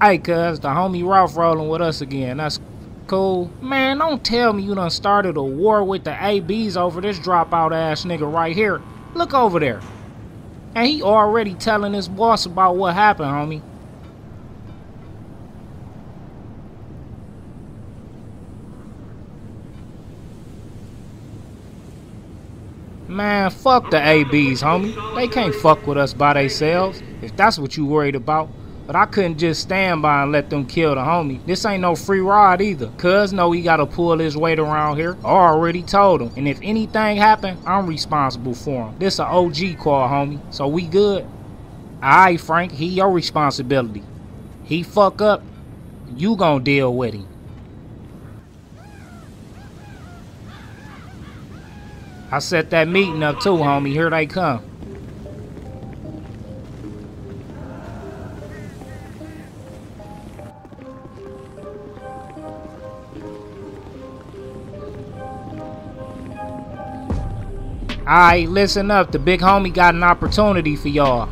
Hey, cuz, the homie Ralph rolling with us again. That's cool. Man, don't tell me you done started a war with the ABs over this dropout ass nigga right here. Look over there. And he already telling his boss about what happened, homie. Man, fuck the ABs, homie. They can't fuck with us by themselves, if that's what you worried about. But I couldn't just stand by and let them kill the homie. This ain't no free ride either. Cuz know he gotta pull his weight around here. I already told him. And if anything happen, I'm responsible for him. This a OG call, homie. So we good. Alright, Frank. He your responsibility. He fuck up, you gonna deal with him. I set that meeting up too, homie. Here they come. Alright, listen up. The big homie got an opportunity for y'all.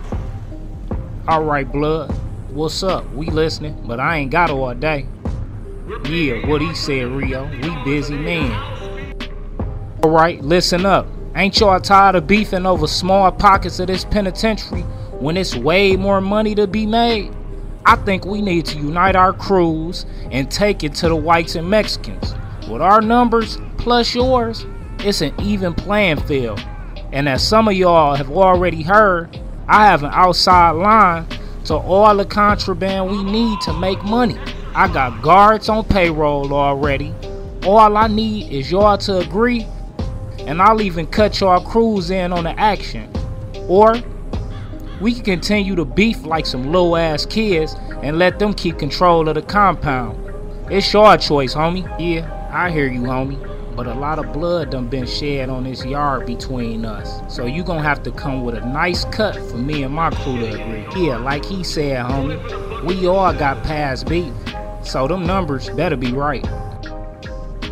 Alright, blood. What's up? We listening, but I ain't got all day. Yeah, what he said, Rio. We busy men. Alright, listen up. Ain't y'all tired of beefing over small pockets of this penitentiary when it's way more money to be made? I think we need to unite our crews and take it to the whites and Mexicans. With our numbers, plus yours, it's an even playing field. And as some of y'all have already heard, I have an outside line to all the contraband we need to make money. I got guards on payroll already. All I need is y'all to agree and I'll even cut y'all crews in on the action. Or we can continue to beef like some low ass kids and let them keep control of the compound. It's your choice, homie. Yeah, I hear you, homie. But a lot of blood done been shed on this yard between us. So you gonna have to come with a nice cut for me and my crew to agree. Yeah, like he said, homie, we all got past beef. So them numbers better be right.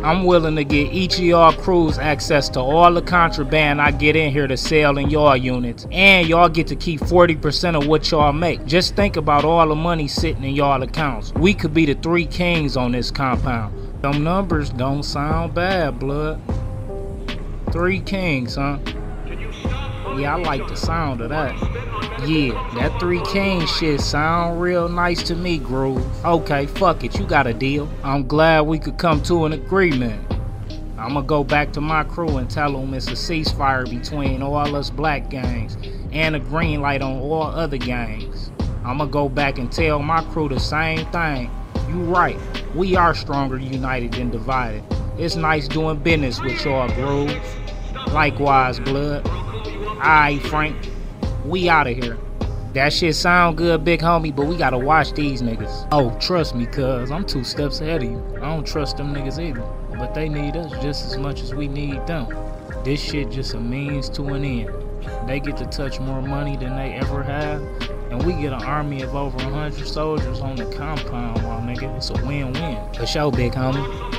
I'm willing to get each of y'all crews access to all the contraband I get in here to sell in y'all units. And y'all get to keep 40% of what y'all make. Just think about all the money sitting in y'all accounts. We could be the three kings on this compound. Them numbers don't sound bad, blood. Three kings, huh? Yeah, I like the sound of that. Yeah, that three king shit sound real nice to me, Groove. Okay, fuck it, you got a deal. I'm glad we could come to an agreement. I'ma go back to my crew and tell them it's a ceasefire between all us black gangs and a green light on all other gangs. I'ma go back and tell my crew the same thing. You right, we are stronger united than divided. It's nice doing business with y'all, Groove. Likewise, blood. Alright, Frank, we outta here. That shit sound good, big homie, but we gotta watch these niggas. Oh, trust me, cuz I'm 2 steps ahead of you. I don't trust them niggas either, but they need us just as much as we need them. This shit just a means to an end. They get to touch more money than they ever have, and we get an army of over 100 soldiers on the compound, my nigga. It's a win-win. For sure, big homie.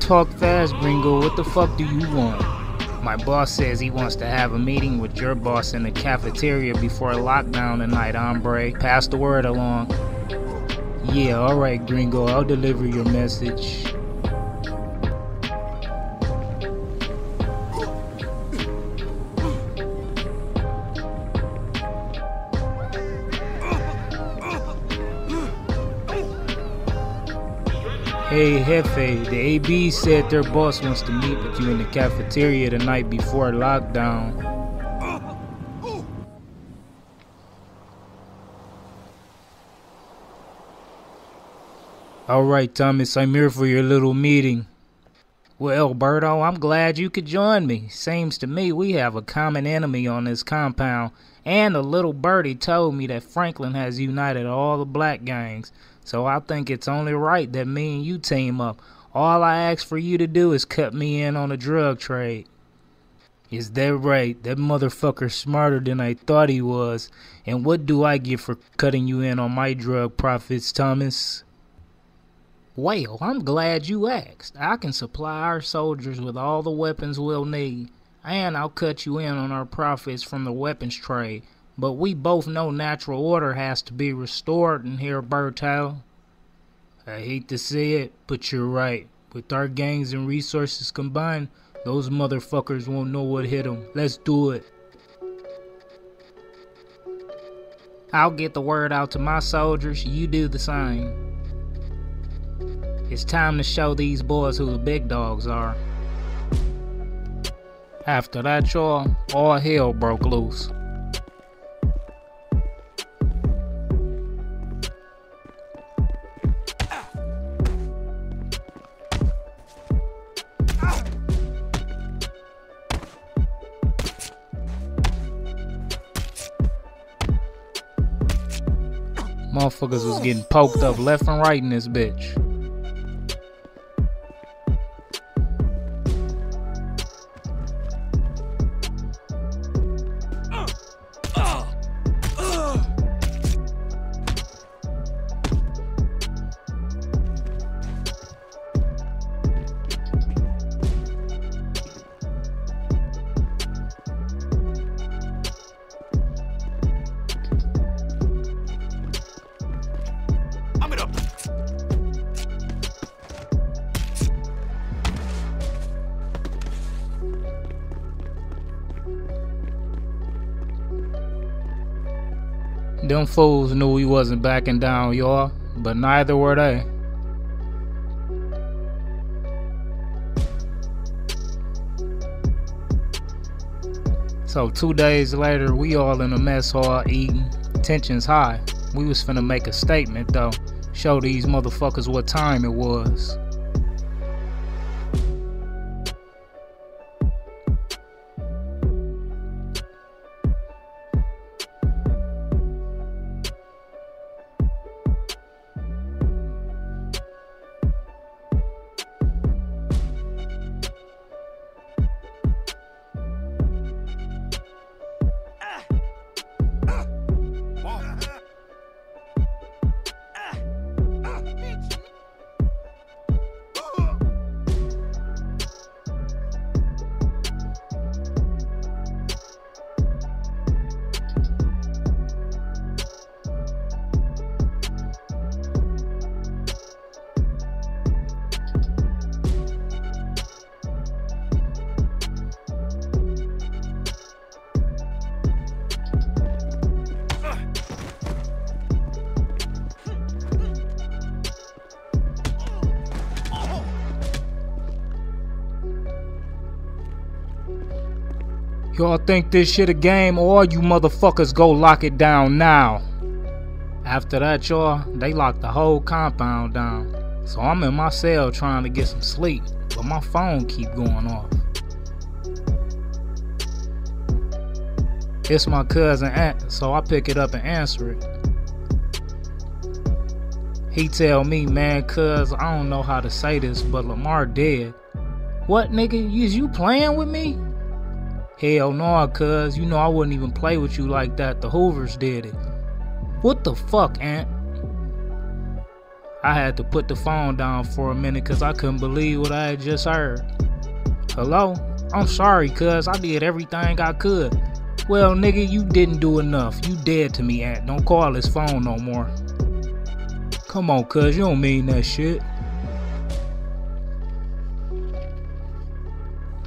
Talk fast, gringo. What the fuck do you want? My boss says he wants to have a meeting with your boss in the cafeteria before lockdown tonight, hombre. Pass the word along. Yeah, alright, gringo. I'll deliver your message. Hey, Jefe, the AB said their boss wants to meet with you in the cafeteria the night before lockdown. Alright, Thomas, I'm here for your little meeting. Well, Berto, I'm glad you could join me. Seems to me we have a common enemy on this compound. And the little birdie told me that Franklin has united all the black gangs. So I think it's only right that me and you team up. All I ask for you to do is cut me in on the drug trade. Is that right? That motherfucker's smarter than I thought he was. And what do I get for cutting you in on my drug profits, Thomas? Well, I'm glad you asked. I can supply our soldiers with all the weapons we'll need. And I'll cut you in on our profits from the weapons trade. But we both know natural order has to be restored in here, Berto. I hate to say it, but you're right. With our gangs and resources combined, those motherfuckers won't know what hit them. Let's do it. I'll get the word out to my soldiers. You do the same. It's time to show these boys who the big dogs are. After that, y'all, all hell broke loose. Motherfuckers was getting poked up left and right in this bitch. Them fools knew we wasn't backing down, y'all, but neither were they. So 2 days later, we all in the mess hall eating. Tensions high. We was finna make a statement though. Show these motherfuckers what time it was. Y'all think this shit a game, or you motherfuckers go lock it down now. After that, y'all, they locked the whole compound down. So I'm in my cell trying to get some sleep, but my phone keep going off. It's my cousin Aunt, so I pick it up and answer it. He tell me, man, cuz, I don't know how to say this, but Lamar dead. What, nigga? Is you playing with me? Hell no, cuz, you know I wouldn't even play with you like that. The Hoovers did it. What the fuck, Aunt? I had to put the phone down for a minute cuz I couldn't believe what I had just heard. Hello? I'm sorry, cuz, I did everything I could. Well, nigga, you didn't do enough. You dead to me, Aunt. Don't call this phone no more. Come on, cuz, you don't mean that shit.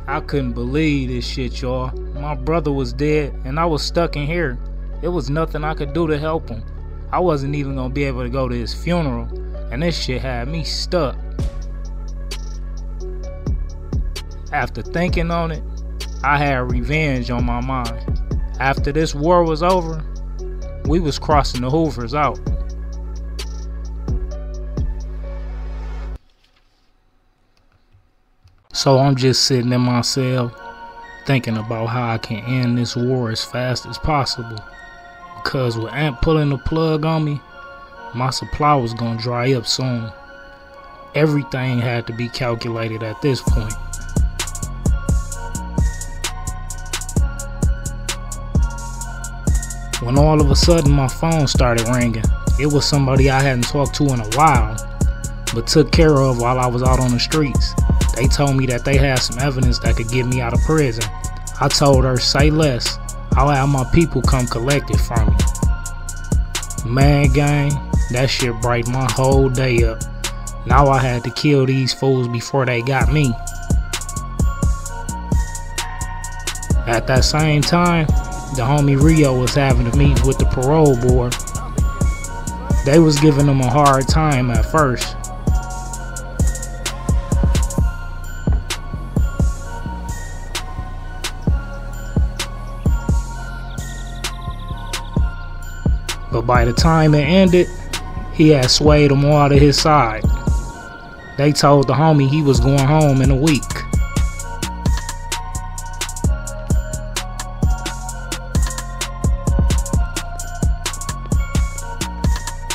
I couldn't believe this shit, y'all. My brother was dead, and I was stuck in here. It was nothing I could do to help him. I wasn't even gonna be able to go to his funeral, and this shit had me stuck. After thinking on it, I had revenge on my mind. After this war was over, we was crossing the Hoovers out. So I'm just sitting in my cell, thinking about how I can end this war as fast as possible. Because with Aunt pulling the plug on me, my supply was gonna dry up soon. Everything had to be calculated at this point. When all of a sudden my phone started ringing, it was somebody I hadn't talked to in a while, but took care of while I was out on the streets. They told me that they had some evidence that could get me out of prison. I told her, say less. I'll have my people come collect it from me. Man, gang, that shit brightened my whole day up. Now I had to kill these fools before they got me. At that same time, the homie Rio was having a meeting with the parole board. They was giving him a hard time at first. But by the time it ended, he had swayed them all to his side. They told the homie he was going home in a week.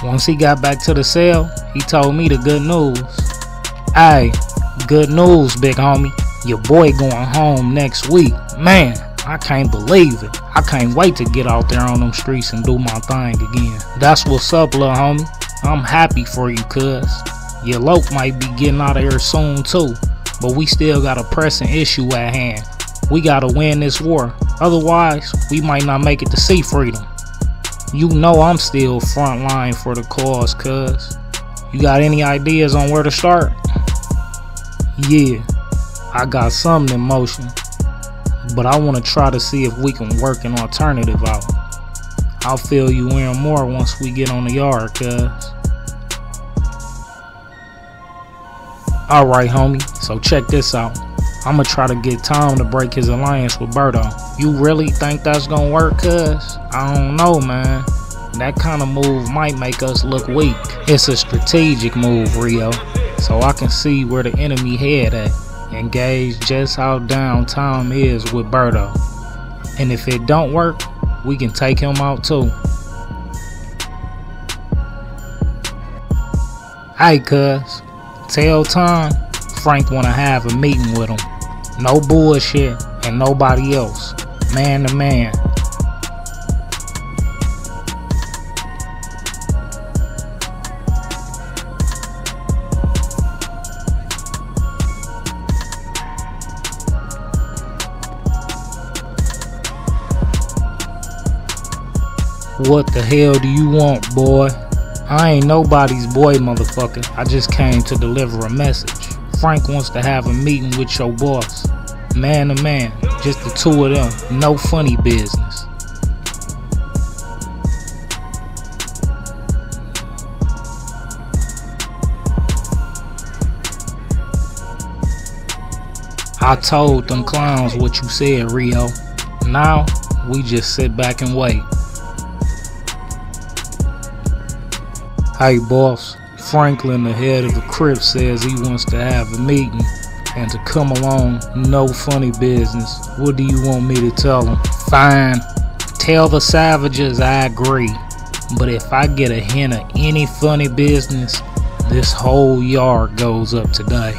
Once he got back to the cell, he told me the good news. Hey, good news, big homie. Your boy going home next week. Man, I can't believe it. I can't wait to get out there on them streets and do my thing again. That's what's up, lil' homie. I'm happy for you, cuz. Your lope might be getting out of here soon, too. But we still got a pressing issue at hand. We gotta win this war. Otherwise, we might not make it to see freedom. You know I'm still frontline for the cause, cuz. You got any ideas on where to start? Yeah, I got something in motion. But I want to try to see if we can work an alternative out. I'll fill you in more once we get on the yard, cuz. Alright, homie, so check this out. I'ma try to get Tom to break his alliance with Berto. You really think that's gonna work, cuz? I don't know, man. That kind of move might make us look weak. It's a strategic move, Rio, so I can see where the enemy head at and gauge just how down Tom is with Berto. And if it don't work, we can take him out too. Hey, cuz, tell Tom Frank wanna have a meeting with him. No bullshit and nobody else. Man to man. What the hell do you want, boy? I ain't nobody's boy, motherfucker. I just came to deliver a message. Frank wants to have a meeting with your boss. Man to man. Just the two of them. No funny business. I told them clowns what you said, Rio. Now, we just sit back and wait. Hey, boss. Franklin, the head of the Crips, says he wants to have a meeting and to come along, no funny business. What do you want me to tell him? Fine. Tell the savages I agree. But if I get a hint of any funny business, this whole yard goes up today.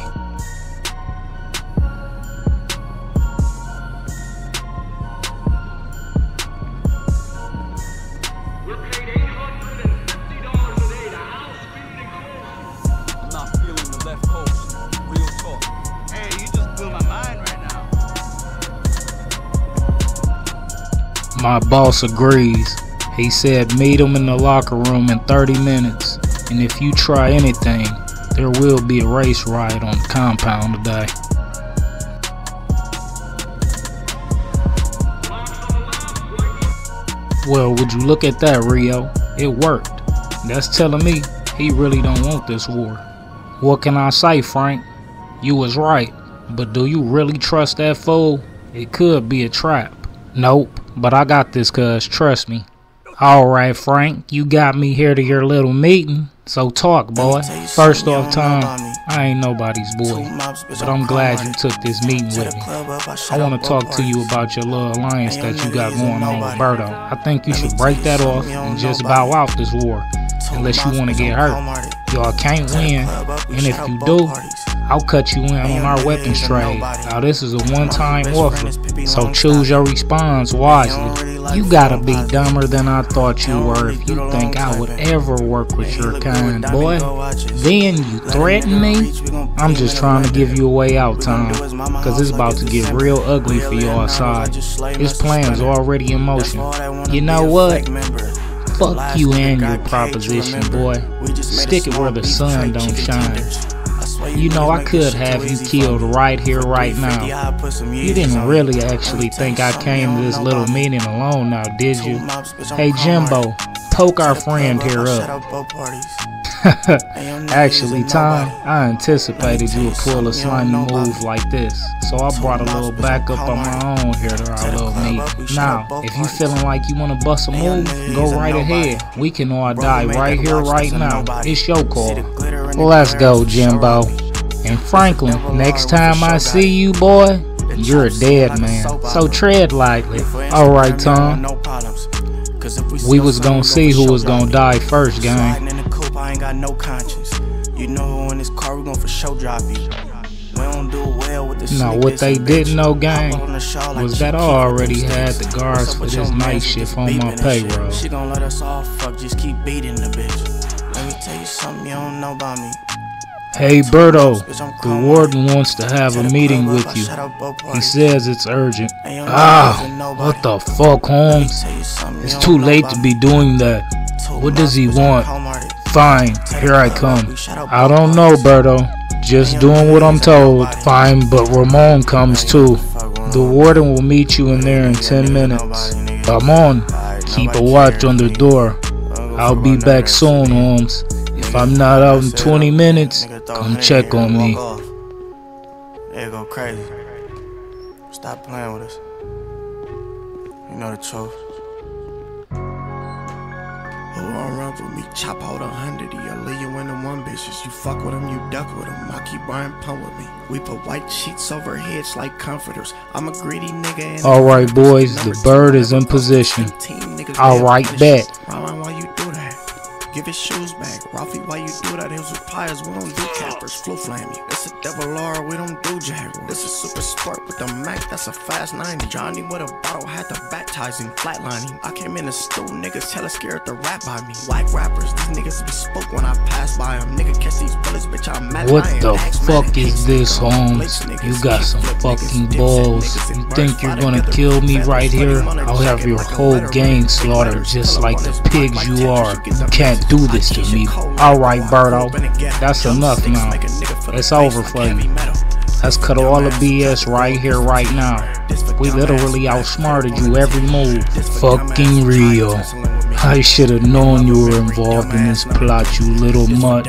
My boss agrees. He said meet him in the locker room in 30 minutes, and if you try anything, there will be a race riot on the compound today. Well, would you look at that, Rio? It worked. That's telling me he really don't want this war. What can I say, Frank? You was right, but do you really trust that fool? It could be a trap. Nope. But I got this, cuz, trust me. Alright, Frank, you got me here to your little meeting, so talk, boy. First off, Tom, I ain't nobody's boy, but I'm glad you took this meeting with me. I want to talk to you about your little alliance that you got going on with Berto. I think you should break that off and just bow out this war, unless you want to get hurt. Y'all can't win, and if you do, I'll cut you in on our weapons trade. Now this is a one-time offer, so choose your response wisely. You gotta be dumber than I thought you were if you think I would ever work with your kind, boy. Then you threaten me? I'm just trying to give you a way out, Tom, cause it's about to get real ugly for your side. His plan's already in motion. You know what? Fuck you and your proposition, boy. Stick it where the sun don't shine. You know, I could have you killed right here, right now. You didn't really actually think I came to this little meeting alone now, did you? Hey, Jimbo, poke our friend here up. Actually, Tom, I anticipated you would pull a slimy move like this, so I brought a little backup on my own here to our little meeting. Now, if you feeling like you want to bust a move, go right ahead. We can all die right here, right now. It's your call. Let's go, Jimbo. And Franklin, next time I see you, boy, you're a dead man. So tread lightly. Alright, Tom. We was gonna see who was gonna die first, gang. I ain't got no conscience. You know who in this car we gon' for show drop you. Now what they didn't know, gang, was that I already had the guards for this night shift on my payroll. She gon' let us all fuck, just keep beating the bitch. Let me tell you something you don't know about me. Hey, Berto, the warden wants to have a meeting with you. He says it's urgent. Ah, what the fuck, Holmes? It's too late to be doing that. What does he want? Fine, here I come. I don't know, Berto. Just doing what I'm told. Fine, but Ramon comes too. The warden will meet you in there in 10 minutes. Ramon, keep a watch on the door. I'll be back soon, Holmes. If I'm not out in 20 minutes, come check on me. They go crazy. Stop playing with us. You know the truth. Who don't run with me? Chop out 100 of you. Leave you in the one bitches. You fuck with them, you duck with them. I keep buying pump with me. We put white sheets over heads like comforters. I'm a greedy nigga. And all right, boys. The bird is in position. All right, bet. Give his shoes back, Ralphie, why you do that? It was with pliers, we don't do cappers, flu flame you. It's a double R, we don't do jaguar. This is super sport with the Mac, that's a fast 90. Johnny with a bottle, had to baptize him, flatline him. I came in the stool, niggas hella scared to rap by me. White rappers, these niggas bespoke when I pass by him. Nigga catch these bullets, bitch, I'm mad. What the fuck is this, Holmes? You got some fucking balls. You think you're gonna kill me right here? I'll have your whole gang slaughtered just like the pigs you are. You can't do this to me. Alright, Berto, that's enough now. It's over for you. Let's cut all the BS right here, right now. We literally outsmarted you every move. Fucking Rio. I should have known you were involved in this plot, you little mutt.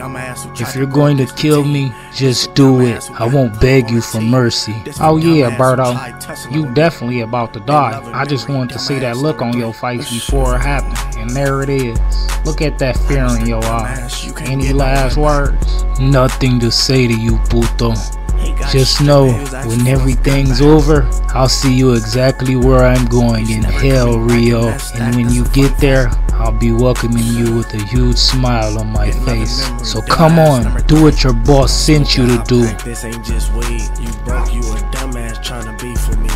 If you're going to kill me, just do it. I won't beg you for mercy. Oh yeah, Berto, you definitely about to die. I just wanted to see that look on your face before it happened, and there it is. Look at that fear in your eyes. Any last words? Nothing to say to you, puto. Just know, when everything's over, I'll see you exactly where I'm going in hell, Rio. And when you get there, I'll be welcoming you with a huge smile on my face. So come on, do what your boss sent you to do. This ain't just weed. You broke, you a dumbass trying to be for me.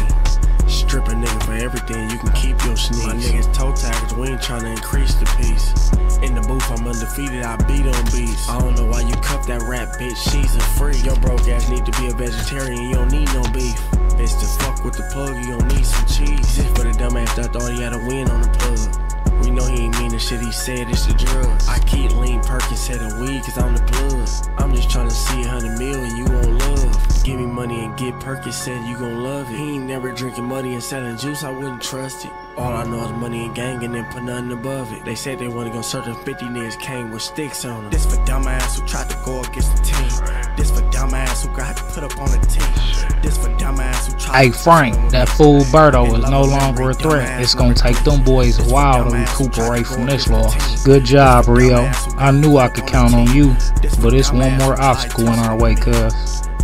Strip a nigga for everything, you can keep your sneeze. My niggas toe taggers, we ain't trying to increase the peace. In the booth, I'm undefeated, I beat on beats. I don't know why you cuffed that rap, bitch, she's a freak. Your broke ass need to be a vegetarian, you don't need no beef. Bitch, to fuck with the plug, you don't need some cheese. This for the dumbass that thought he had a win on the plug. We know he ain't mean the shit he said, it's the drugs. I keep lean Percocet and weed, cause I'm the plug. I'm just trying to see 100 million, you won't love. Give me money and get Percocet, you gon' love it. He ain't never drinking money and selling juice, I wouldn't trust it. All I know is money and gang and then put nothing above it. They said they wanna go search 50 niggas came with sticks on them. This for dumbass who tried to go against the team. This for dumbass who got put up on the team. This for dumbass who tried. Hey Frank, that fool Berto is no longer a threat. It's gonna take them boys a while to recuperate from this loss. Good job, Rio. I knew I could count on you, but it's one more obstacle in our way, cuz.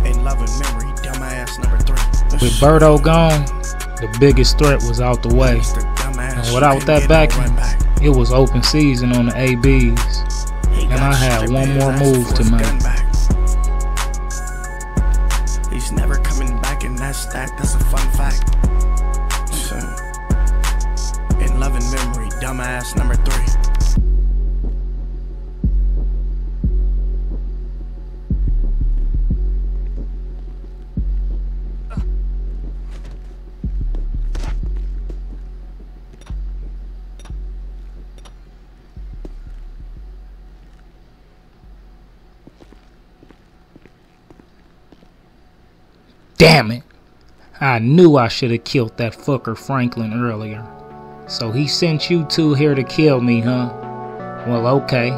In love and memory, dumbass number 3. With Berto gone, the biggest threat was out the way, and without that backing, it was open season on the ABs, and I had one more move to make. He's never coming back in that stack, that's a fun fact. So, in love and memory, dumbass number 3. Damn it, I knew I should have killed that fucker Franklin earlier. So he sent you two here to kill me, huh? Well, okay,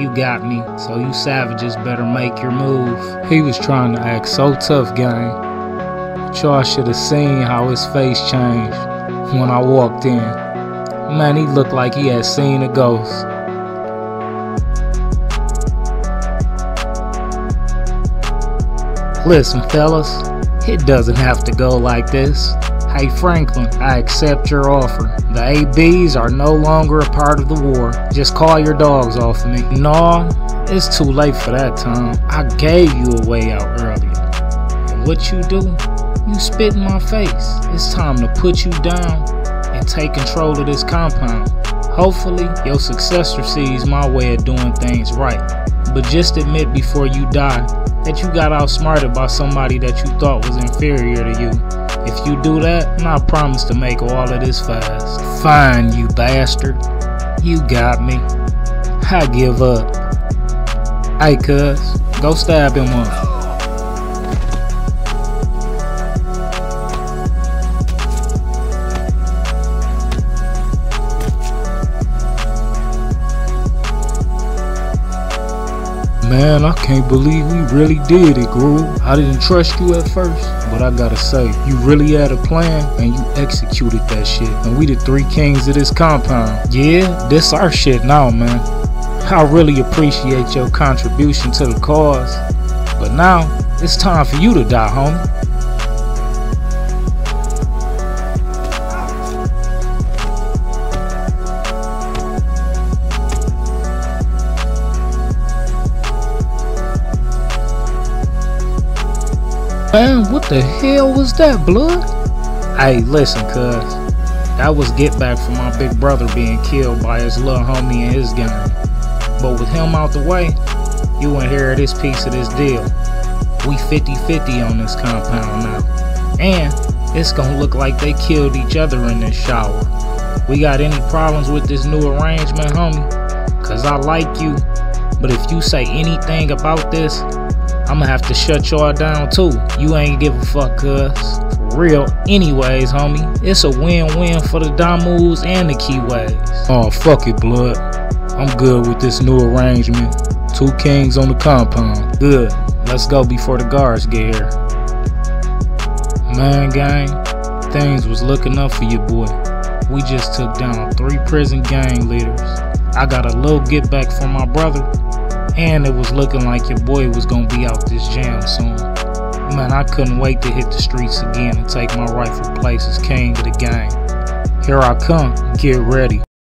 you got me, so you savages better make your move. He was trying to act so tough, gang, but y'all should have seen how his face changed when I walked in. Man, he looked like he had seen a ghost. Listen, fellas, it doesn't have to go like this. Hey Franklin, I accept your offer. The ABs are no longer a part of the war. Just call your dogs off of me. No, it's too late for that, Tom. I gave you a way out earlier. And what you do? You spit in my face. It's time to put you down and take control of this compound. Hopefully, your successor sees my way of doing things right. But just admit before you die that you got outsmarted by somebody that you thought was inferior to you. If you do that, then I promise to make all of this fast. Fine, you bastard. You got me. I give up. Hey, cuz, go stab him up. man, I can't believe we really did it, Groove. I didn't trust you at first, but I gotta say, you really had a plan and you executed that shit. And we the three kings of this compound. Yeah, this our shit now, man. I really appreciate your contribution to the cause. But now, it's time for you to die, homie. Man, what the hell was that, Blood? Hey, listen, cuz. That was get back from my big brother being killed by his little homie and his gang. But with him out the way, you inherit this piece of this deal. We 50-50 on this compound now. And it's gonna look like they killed each other in this shower. We got any problems with this new arrangement, homie? Cuz I like you, but if you say anything about this, I'ma have to shut y'all down too. You ain't give a fuck, cuz. For real. Anyways, homie, it's a win-win for the Damus and the Keyways. Oh, fuck it, Blood. I'm good with this new arrangement. Two kings on the compound. Good. Let's go before the guards get here. Man, gang, things was looking up for your boy. We just took down three prison gang leaders. I got a little get back from my brother. And it was looking like your boy was gonna be out this jam soon. Man, I couldn't wait to hit the streets again and take my rightful place as king of the gang. Here I come, get ready.